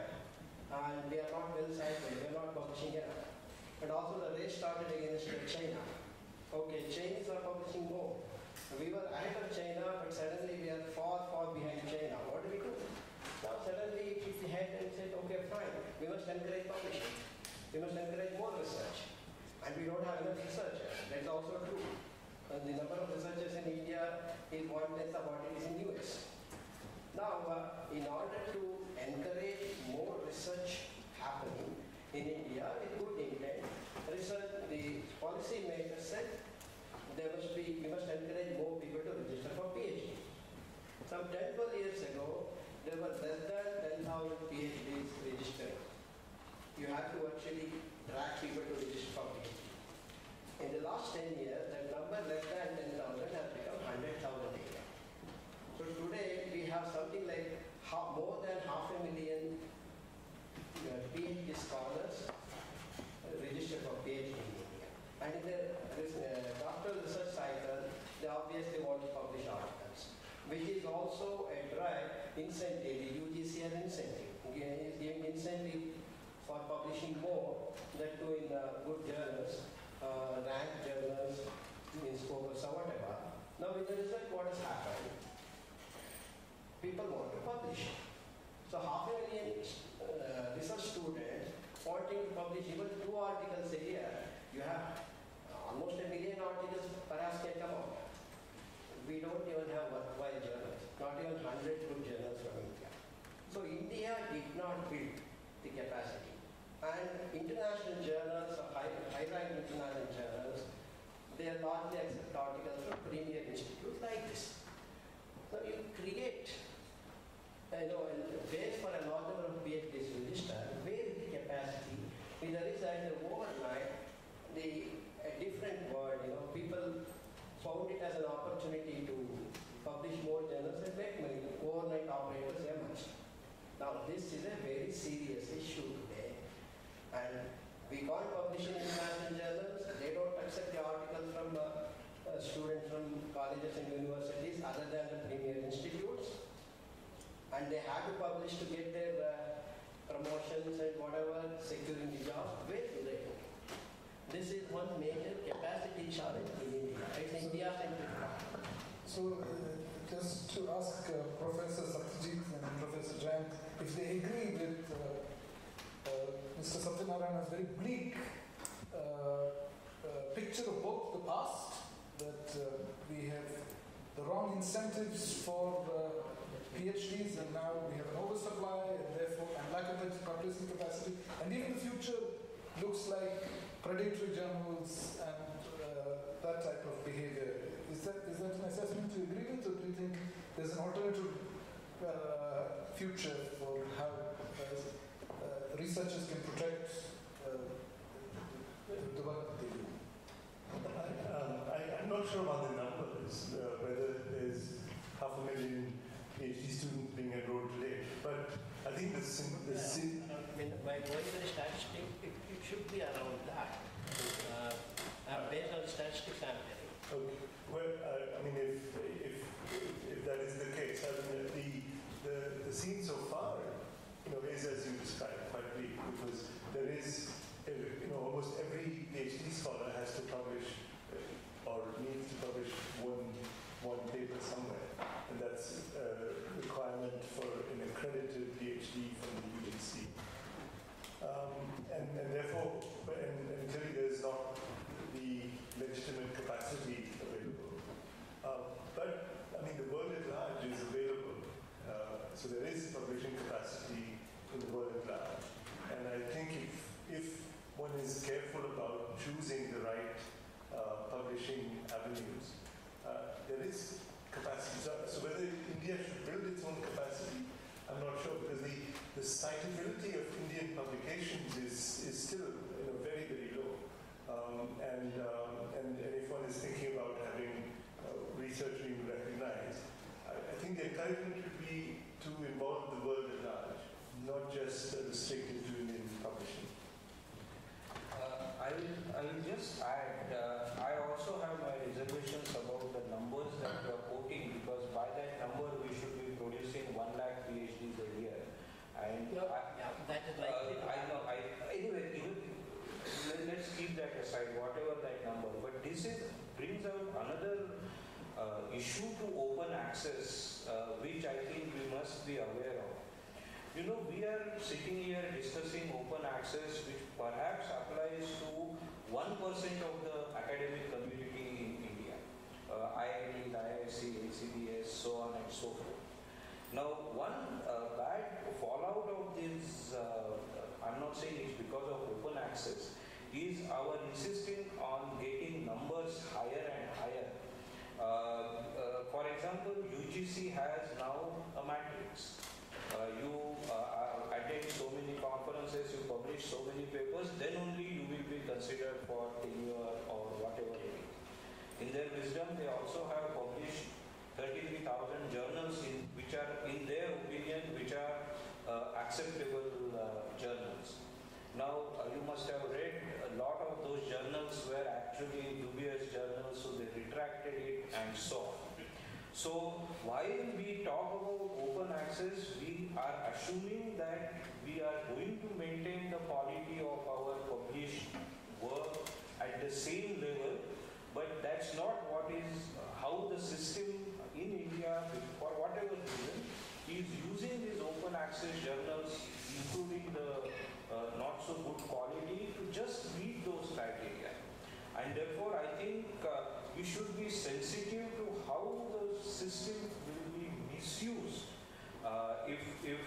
and we are not well sighted. We are not publishing enough. And also the race started against China. Okay, Chinese are publishing more. We were ahead of China, but suddenly we are far, far behind China. What do we do? Now suddenly it hit the head and said, okay, fine. We must encourage publishing. We must encourage more research. And we don't have enough researchers. That's also true. And the number of researchers in India is one tenth of what it is in the US. Now, in order to encourage more research happening in India with good intent, the policy makers said we must encourage more people to register for PhD. Some 10, 12 years ago, there were less than 10,000 PhDs registered. You have to actually drag people to register for PhD. In the last 10 years, that number less than 10,000 has become 100,000 a year. So today, we have something like more than 500,000 PhD scholars registered for PhD in India. And in the doctoral research cycle, they obviously want to publish articles, which is also a drive incentive. The UGC has incentive. Again, is giving incentive for publishing more than doing good journals. Ranked journals, in Scopus or whatever. Now, with the result, what has happened? People want to publish. So, 500,000 research students wanting to publish even 2 articles a year. You have almost 1 million articles perhaps can come out. We don't even have worthwhile journals, not even 100 good journals from India. So, India did not build the capacity. And international journals, high-ranking international journals, they largely accept articles from premier institutes like this. So you create a base for a large number of PhDs to register, where the capacity, with the result that overnight, a different world, people found it as an opportunity to publish more journals and make money. Overnight operators emerged. Now this is a very serious issue today. And we can't publish in international journals. They don't accept the articles from students from colleges and universities other than the premier institutes. And they have to publish to get their promotions and whatever, securing the job. Where do they go? This is one major capacity challenge in India. It's India-centric problem. So, just to ask Professor Satyajit and Professor Jayant if they agree with Mr. Sathyanarayana's very bleak picture of both the past, that we have the wrong incentives for PhDs, and now we have an oversupply, and therefore and lack of publishing capacity, and even the future looks like predatory journals and that type of behavior. Is that an assessment you agree with, or do you think there's an alternative future for how researchers can protect the work they do? I'm not sure about the numbers, whether there's 500,000 PhD students being enrolled today, but I think by going to the statistics, it should be around that, based on statistics I'm telling. Okay. Well, I mean, if that is the case, I mean, the scene so far, is as you described, quite bleak, because there is, almost every PhD scholar has to publish or needs to publish one paper somewhere, and that's a requirement for an accredited PhD from the UGC. And therefore, and clearly there's not the legitimate capacity available. But, I mean, the world at large is available. So there is publishing capacity in the world at large. And I think if one is careful about choosing the right publishing avenues, there is capacity. So whether India should build its own capacity, I'm not sure, because the citability of India scientific publications is still very, very low. And if one is thinking about having research being recognized, I think the encouragement would be to involve the world at large, not just restricted to Indian publishing. I will just add, I also have my reservations about the numbers that you are quoting, because by that number we should be producing 1 lakh PhDs a year. And no, that is likely. Anyway, let's keep that aside, whatever that number. But this brings out another issue to open access, which I think we must be aware of. You know, we are sitting here discussing open access, which perhaps applies to 1% of the academic community in India. IIT, IISc, LCBS, so on and so forth. Now, one bad fallout of this, I'm not saying it's because of open access, is our insisting on getting numbers higher and higher. For example, UGC has now a matrix. You attend so many conferences, you publish so many papers, then only you will be considered for tenure or whatever it is. In their wisdom, they also have published 33,000 journals which are, in their opinion, which are acceptable journals. Now, you must have read a lot of those journals were actually dubious journals, so they retracted it and so on. So, while we talk about open access, we are assuming that we are going to maintain the quality of our published work at the same level, but that's not what is how the system in India, for whatever reason, is using these open access journals, including the not so good quality, to just meet those criteria. And therefore, I think we should be sensitive to how the system will be misused if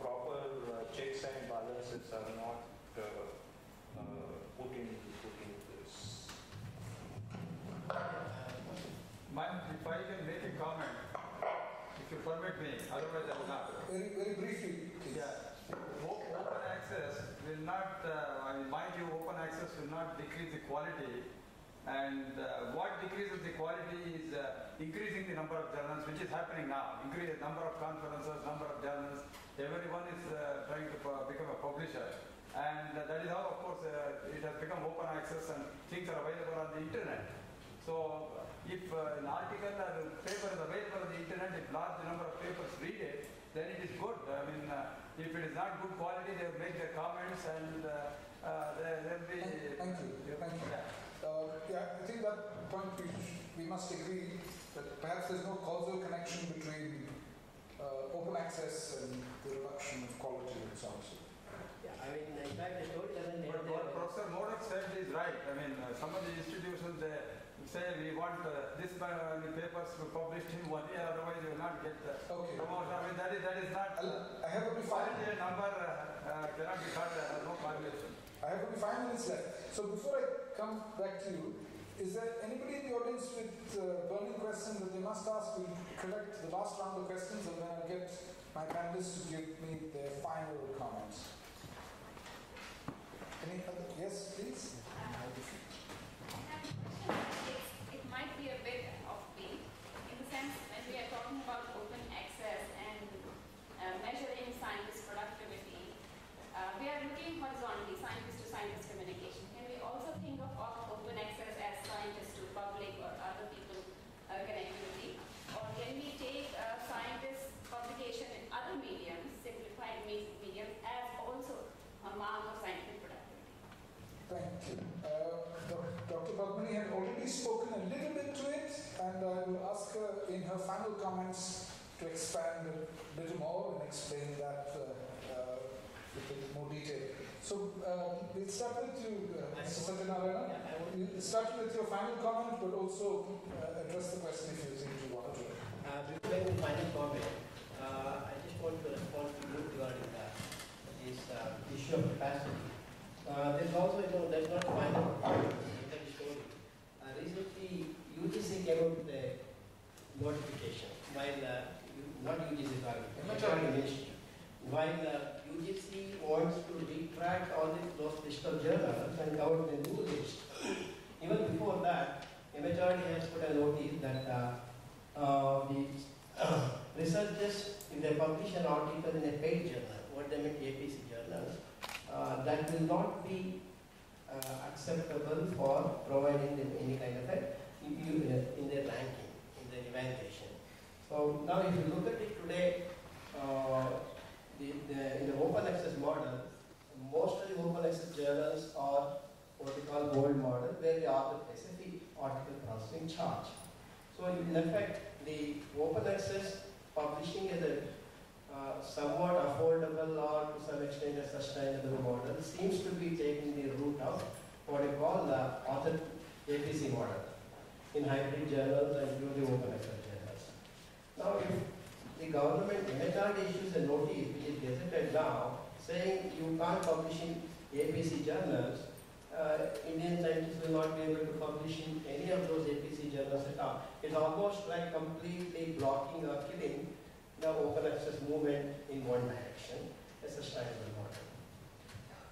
proper checks and balances are not put in place. If I can make a comment, if you permit me, otherwise I will not. Very, very briefly, please. Yeah. Open access will not, in my view, open access will not decrease the quality. And what decreases the quality is increasing the number of journals, which is happening now. Increase the number of conferences, number of journals. Everyone is trying to become a publisher. And that is how, of course, it has become open access and things are available on the internet. So if an article or paper is available on the internet, if large number of papers read it, then it is good. I mean, if it is not good quality, they will make their comments and there will be... Thank you. Yeah. I think that point we must agree that perhaps there is no causal connection between open access and the reduction of quality and so on. Yeah, I mean, in fact, the story doesn't end. But what Professor Modak said is right. I mean, some of the institutions, they say we want this papers to published in 1 year, otherwise you will not get the promotion. I mean, that is not... I have only 5 years number cannot be cut, no correlation. I have only 5 minutes left. So before I come back to you, is there anybody in the audience with burning questions that they must ask? We'll collect the last round of questions and then I'll get my panelists to give me their final comments. Any other? Yes, please. It might be a bit offbeat in the sense when we are talking about open access and measuring scientist productivity. We are looking horizontally, scientist-to-scientist communication. Can we also think of open access as scientists to public or other people connectivity? Or can we take scientist publication in other mediums, simplified mediums, as also a mark of scientific productivity? Thank you. Dr. Padmini had already spoken a little bit to it, and I will ask her in her final comments to expand a little more and explain that with more detail. So we'll start with you, Mr. Sathyanarayana. We'll start with your final comment, but also address the question if you think you want to. Before I have a final comment, I just want to respond to you regarding this issue of capacity. There's also, that's not a final comment, it's a story. Recently, UGC came out with a notification, while not UGC, sorry, while while UGC wants to retract all those digital journals and cover the new list. Even before that, a majority has put a notice that the researchers, if they publish an article in a paid journal, what they mean APC journals, that will not be acceptable for providing them any kind of a in their ranking, in their evaluation. So now if you look at it today, in the open access model, most of the open access journals are what we call gold model, where the author pays a fee, article processing charge. So in effect, the open access publishing is a somewhat affordable or to some extent a sustainable model seems to be taking the route of what we call the author APC model in hybrid journals and purely open access journals. Now if the government MHRD issues a notice which is gazetted now saying you can't publish in APC journals, Indian scientists will not be able to publish in any of those APC journals at all. It's almost like completely blocking or killing the open access movement in one direction. It's a sustainable model.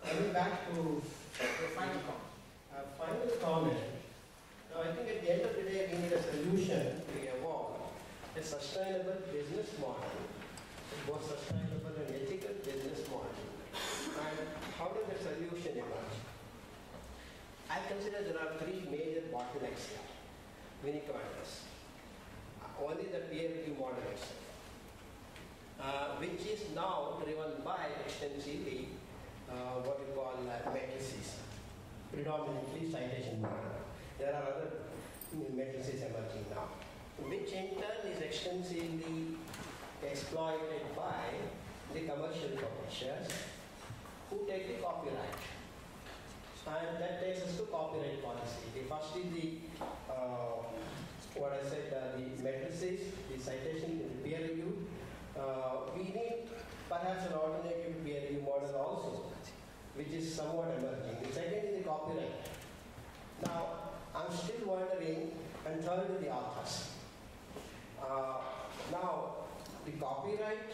Coming back to the final comment. Final comment. Now I think at the end of the day we need a solution to evolve a sustainable business model, both sustainable and ethical business model. And how does the solution emerge? I consider there are three major bottlenecks here we need to address. One is the peer review model itself, which is now driven by extensively what we call matrices, predominantly citation model. There are other matrices emerging now, which in turn is extensively exploited by the commercial publishers who take the copyright. And that takes us to copyright policy. The first is the, what I said, the matrices, the citation, the peer review. We need perhaps an alternative peer review model also, which is somewhat emerging. The second is the copyright. Now, I'm still wondering, and third is the authors. Now, the copyright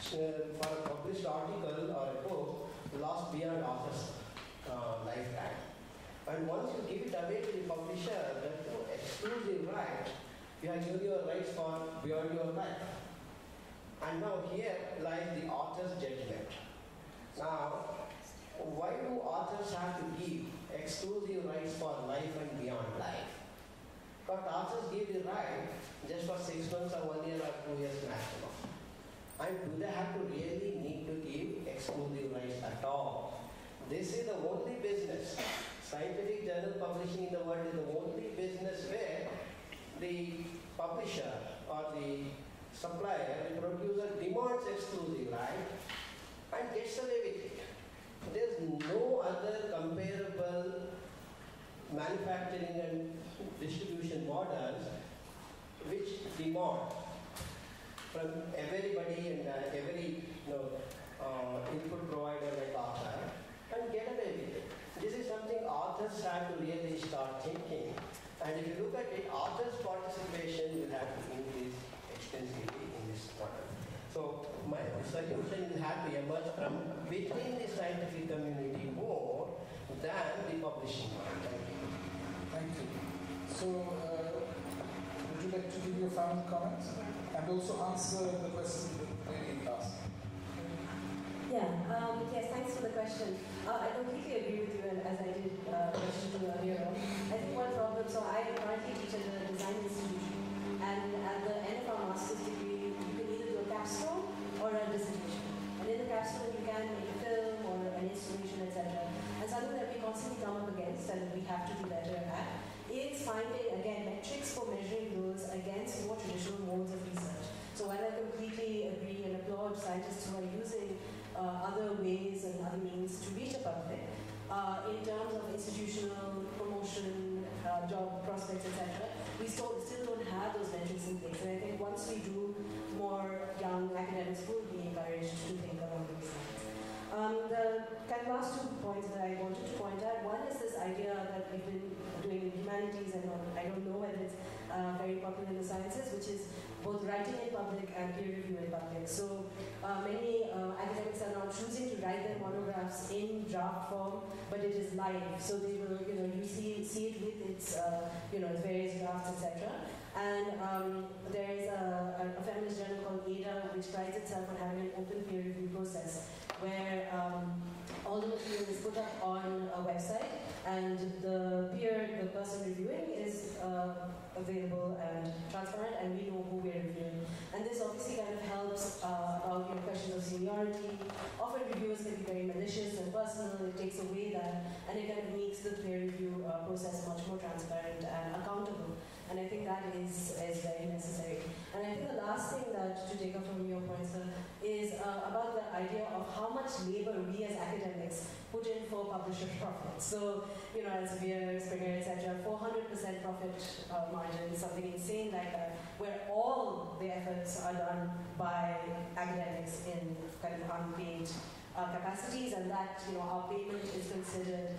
for a published article or a book lasts beyond author's lifetime. And once you give it away to the publisher, there's no exclusive right. You have given your rights for beyond your life. And now here lies the author's judgment. Now, why do authors have to give exclusive rights for life and beyond life? But authors give the right just for 6 months or 1 year or 2 years maximum. And do they have to really need to give exclusive rights at all? This is the only business, scientific journal publishing in the world is the only business where the publisher or the supplier, the producer demands exclusive right and gets away with it. There's no other comparable manufacturing and distribution models which demand from everybody and every input provider like author and get away with it. This is something authors have to really start thinking. And if you look at it, authors' participation will have to increase extensively in this model. So my solution will have to emerge from within the scientific community more than the publishing community. Thank you. So would you like to give your final comments and also answer the question that Lady asked? Yeah. Yes. Thanks for the question. I completely agree with you, and as I did question to earlier on, I think one problem. So I currently teach at a design institution, and at the end of our master's degree, capstone or a dissertation. And in the capstone you can make a film or an installation, etc. And something that we constantly come up against and we have to do better at is finding, again, metrics for measuring those against more traditional modes of research. So while I completely agree and applaud scientists who are using other ways and other means to reach a public, in terms of institutional promotion, job prospects, etc., we still don't have those metrics in place. And I think once we do, more young academics will be encouraged to think along these lines. The kind of last 2 points that I wanted to point out, one is this idea that we've been doing in humanities, and I don't know whether it's very popular in the sciences, which is both writing in public and peer review in public. So many academics are now choosing to write their monographs in draft form, but it is live. So they will, you know, you see it with its, you know, various drafts, etc. And there is a feminist journal called ADA, which prides itself on having an open peer review process, where all the material is put up on a website, and the person reviewing is available and transparent, and we know who we are reviewing. And this obviously kind of helps about your questions of seniority. Often reviewers can be very malicious and personal. It takes away that, and it kind of makes the peer review process much more transparent and accountable. And I think that is very necessary. And I think the last thing that to take up from your point, sir, is about the idea of how much labor we as academics put in for publisher profits. So, you know, Elsevier, Springer, etc., 400% profit margin, something insane like that, where all the efforts are done by academics in kind of unpaid capacities, and that, you know, our payment is considered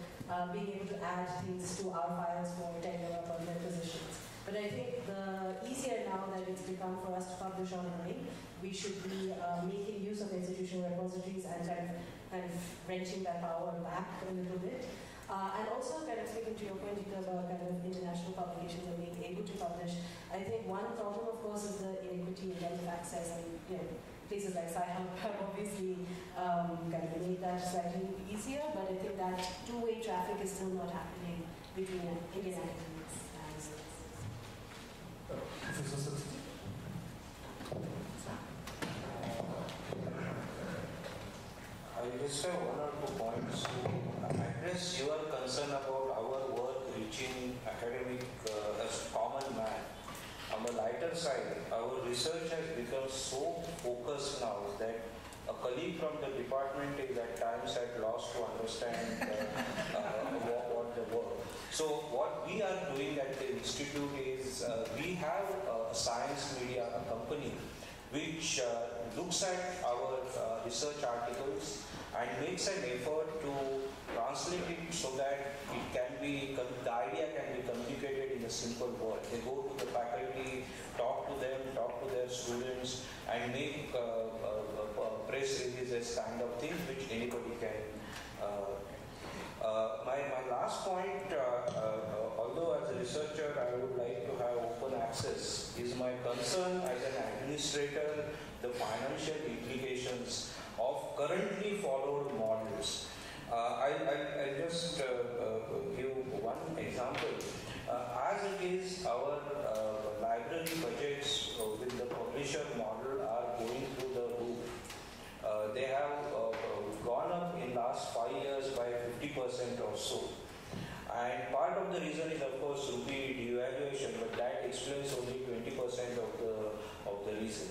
being able to add things to our files for tenure or permanent positions. But I think the easier now that it's become for us to publish online, we should be making use of institutional repositories and kind of wrenching that power back a little bit. And also, kind of speaking to your point, because about kind of international publications and being able to publish, I think one problem, of course, is the inequity in terms of access. And, you know, places like Sci-Hub have obviously kind of made that slightly easier, but I think that two-way traffic is still not happening between Indian academics and Professor I just have one or two points to address your concern about our work reaching academic as common man. On the lighter side, our research has become so focused now that a colleague from the department is at times at loss to understand what the work. So what we are doing at the institute is we have a science media company which looks at our research articles and makes an effort to translate it so that it can be, the idea can be communicated in a simple word. They go to the faculty, talk to them, talk to their students, and make press releases, kind of thing which anybody can. My last point, although as a researcher I would like to have open access, is my concern as an administrator, the financial implications of currently followed models. I just give one example. As it is, our library budgets with the publisher model are going through the roof. They have gone up in last 5 years by 50% or so. And part of the reason is, of course, rupee devaluation, but that explains only 20% of the reason.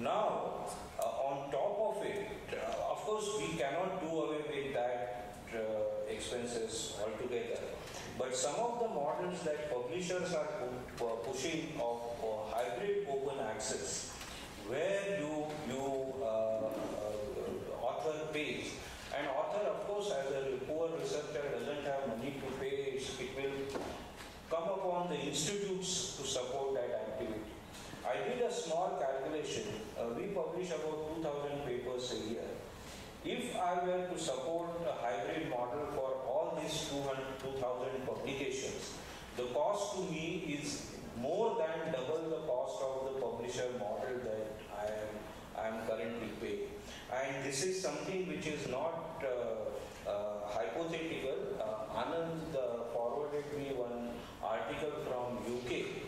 Now, on top of it, of course, we cannot do away with that expenses altogether. But some of the models that publishers are pushing of hybrid open access, where you author pays. And author, of course, as a poor researcher doesn't have money to pay, it will come upon the institutes to support that activity. I did a small calculation. We publish about 2,000 papers a year. If I were to support a hybrid model for all these 2,000 publications, the cost to me is more than double the cost of the publisher model that I am currently paying. And this is something which is not hypothetical. Anand forwarded me one article from UK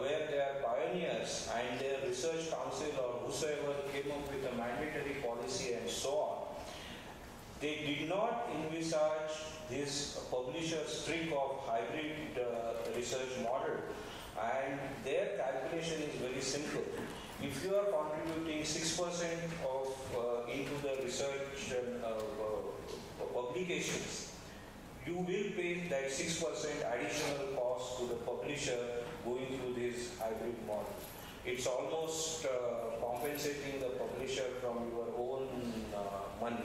where they are pioneers and their research council or whosoever came up with a mandatory policy and so on. They did not envisage this publisher's trick of hybrid research model, and their calculation is very simple. If you are contributing 6% of into the research publications, you will pay that 6% additional cost to the publisher going through this hybrid model. It's almost compensating the publisher from your own money.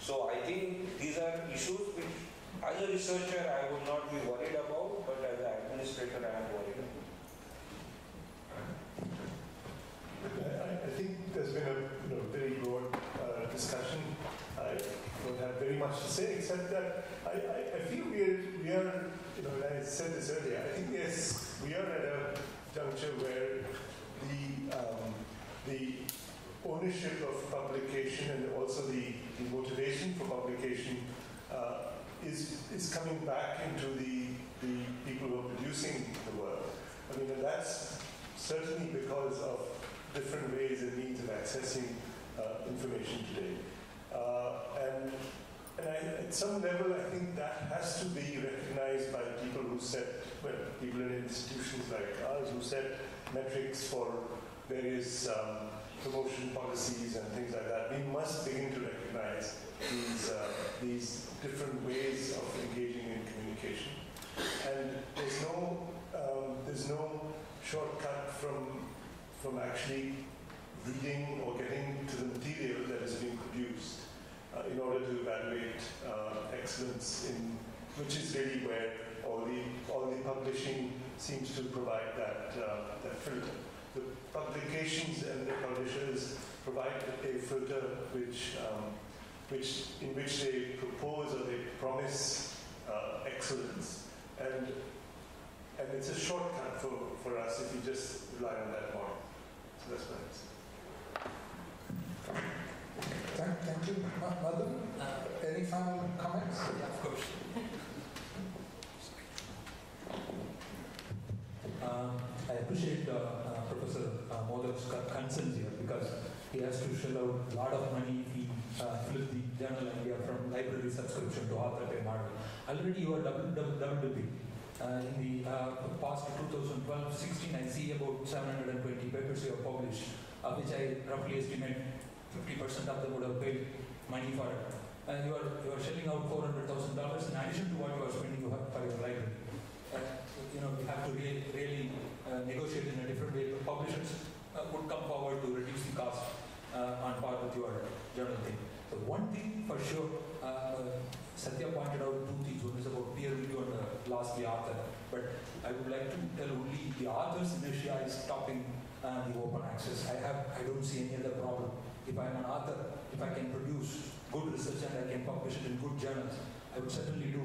So I think these are issues which, as a researcher, I would not be worried about, but as an administrator, I am worried about. very much to say, except that I feel we are, you know, and I said this earlier, I think we are at a juncture where the ownership of publication and also the motivation for publication is coming back into the people who are producing the work. I mean, and that's certainly because of different ways and means of accessing information today. And at some level, I think that has to be recognized by people who set, well, people in institutions like ours who set metrics for various promotion policies and things like that. We must begin to recognize these different ways of engaging in communication. And there's no shortcut from actually reading or getting to the material that is being produced in order to evaluate excellence, which is really where all the publishing seems to provide that filter. The publications and the publishers provide a filter in which they propose or they promise excellence, and it's a shortcut for us if we just rely on that model. So that's my answer. Thank you. Madhu, any final comments? Yeah, of course. I appreciate Professor Modov's concerns here, because he has to shell out a lot of money if he flips the journal idea from library subscription to author pay model. Already you are double dipping. In the past 2012-16, I see about 720 papers you have published, which I roughly estimate 50% of them would have paid money for it. And you are shelling out $400,000 in addition to what you are spending for your library. You know, we have to really negotiate in a different way. Publishers would come forward to reduce the cost on par with your journal thing. So one thing for sure, Satya pointed out two things. One is about peer review and lastly author. But I would like to tell only the author's inertia is stopping the open access. I don't see any other problem. If I'm an author, if I can produce good research and I can publish it in good journals, I would certainly do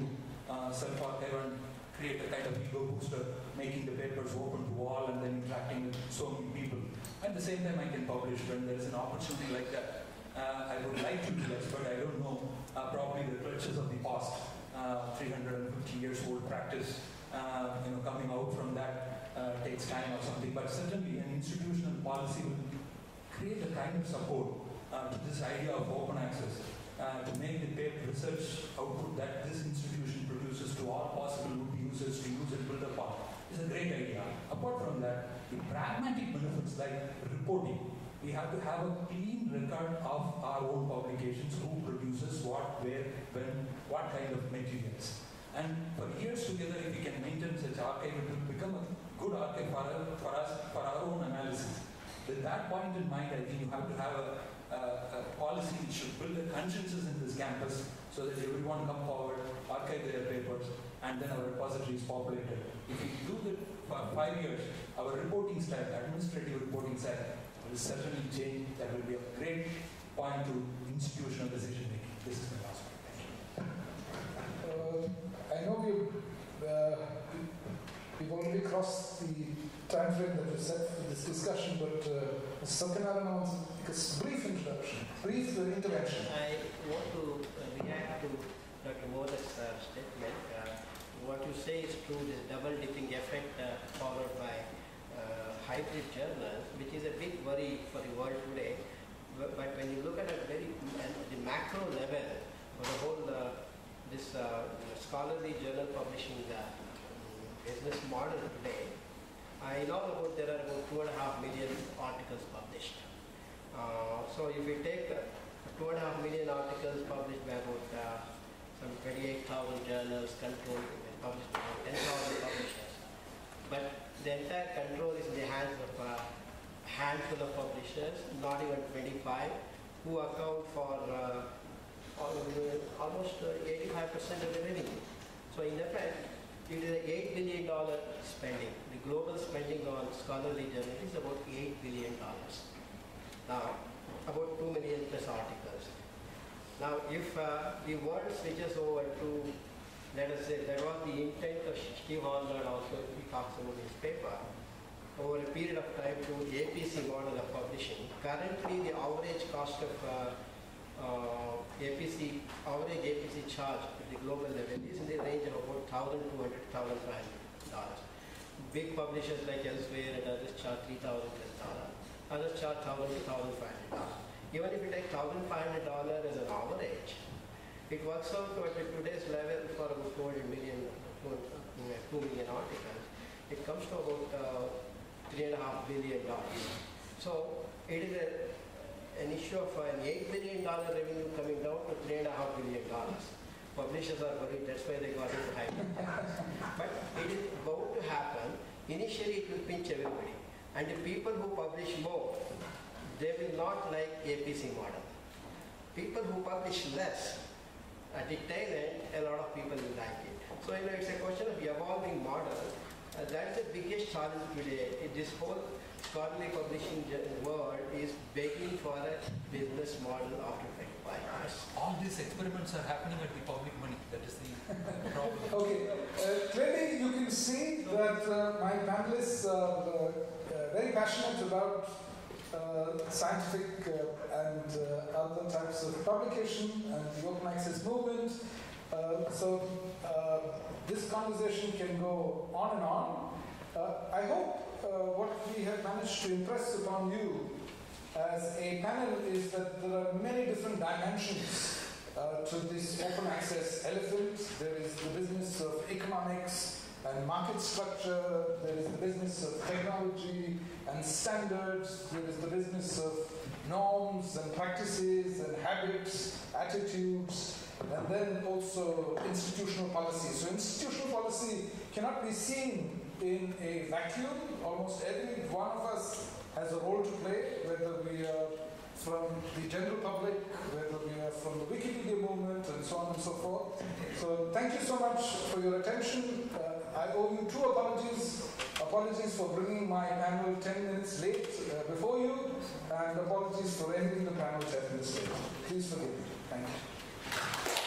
self-archive and create a kind of ego booster, making the papers open to all and then interacting with so many people. At the same time, I can publish when there is an opportunity like that. I would like to do that, but I don't know. Probably the cultures of the past 350 years old practice, you know, coming out from that takes time or something. But certainly, an institutional policy will create a kind of support to this idea of open access, to make the paper research output that this institution produces to all possible users to use and build upon. It's a great idea. Apart from that, the pragmatic benefits like reporting, we have to have a clean record of our own publications, who produces what, where, when, what kind of materials. And for years together, if we can maintain such archive, it will become a good archive for us, for our own analysis. With that point in mind, I think you have to have a policy which should build a consciences in this campus so that everyone come forward, archive their papers, and then our repository is populated. If we do that for 5 years, our reporting style, administrative reporting style, will certainly change. That will be a great point to institutional decision making. This is my last point. Thank you. I know we've already crossed the time frame that was set for this discussion, but Mr. Sathyanarayana wants a brief introduction, brief intervention. I want to react to Dr. Moda's statement. What you say is true, this double-dipping effect followed by hybrid journals, which is a big worry for the world today. But when you look at the macro level for the whole scholarly journal publishing business model today, I know about there are about 2.5 million articles published. So if you take 2.5 million articles published by about some 28,000 journals controlled and published by 10,000 publishers, but the entire control is in the hands of a handful of publishers, not even 25, who account for almost 85% of the revenue. So in effect, it is an $8 billion spending. The global spending on scholarly journals is about $8 billion. Now, about 2 million plus articles. Now, if the world switches over to, let us say, that was the intent of Steve Horner also, he talks about his paper, over a period of time to the APC model of publishing. Currently, the average cost of average APC charge at the global level is in the range of about $1,200, $1,500. Big publishers like Elsevier and others charge $3,000, others charge $1,000 to $1,500. Even if you take $1,500 as an average, it works out to, at today's level, for about 2 million articles, it comes to about $3.5 billion. So it is an issue of an $8 billion revenue coming down to $3.5 billion. Publishers are worried, that's why they got into hybrid models. But it is bound to happen. Initially, it will pinch everybody, and the people who publish more, they will not like APC model. People who publish less, at the tail end, a lot of people will like it. So, you know, it's a question of evolving model. That's the biggest challenge today. This whole scholarly publishing world is begging for a business model after 25 years. All these experiments are happening at the public money. That is the problem. Okay. Clearly, you can see that my panelists are very passionate about scientific and other types of publication and the open access movement. So this conversation can go on and on. I hope what we have managed to impress upon you as a panel is that there are many different dimensions to this open access elephant. There is the business of economics and market structure, there is the business of technology and standards, there is the business of norms and practices and habits, attitudes, and then also institutional policy. So institutional policy cannot be seen in a vacuum. Almost every one of us has a role to play, whether we are from the general public, whether we are from the Wikipedia movement, and so on and so forth. So thank you so much for your attention. I owe you two apologies. Apologies for bringing my panel 10 minutes late before you, and apologies for ending the panel 10 minutes late. Please forgive me. Thank you.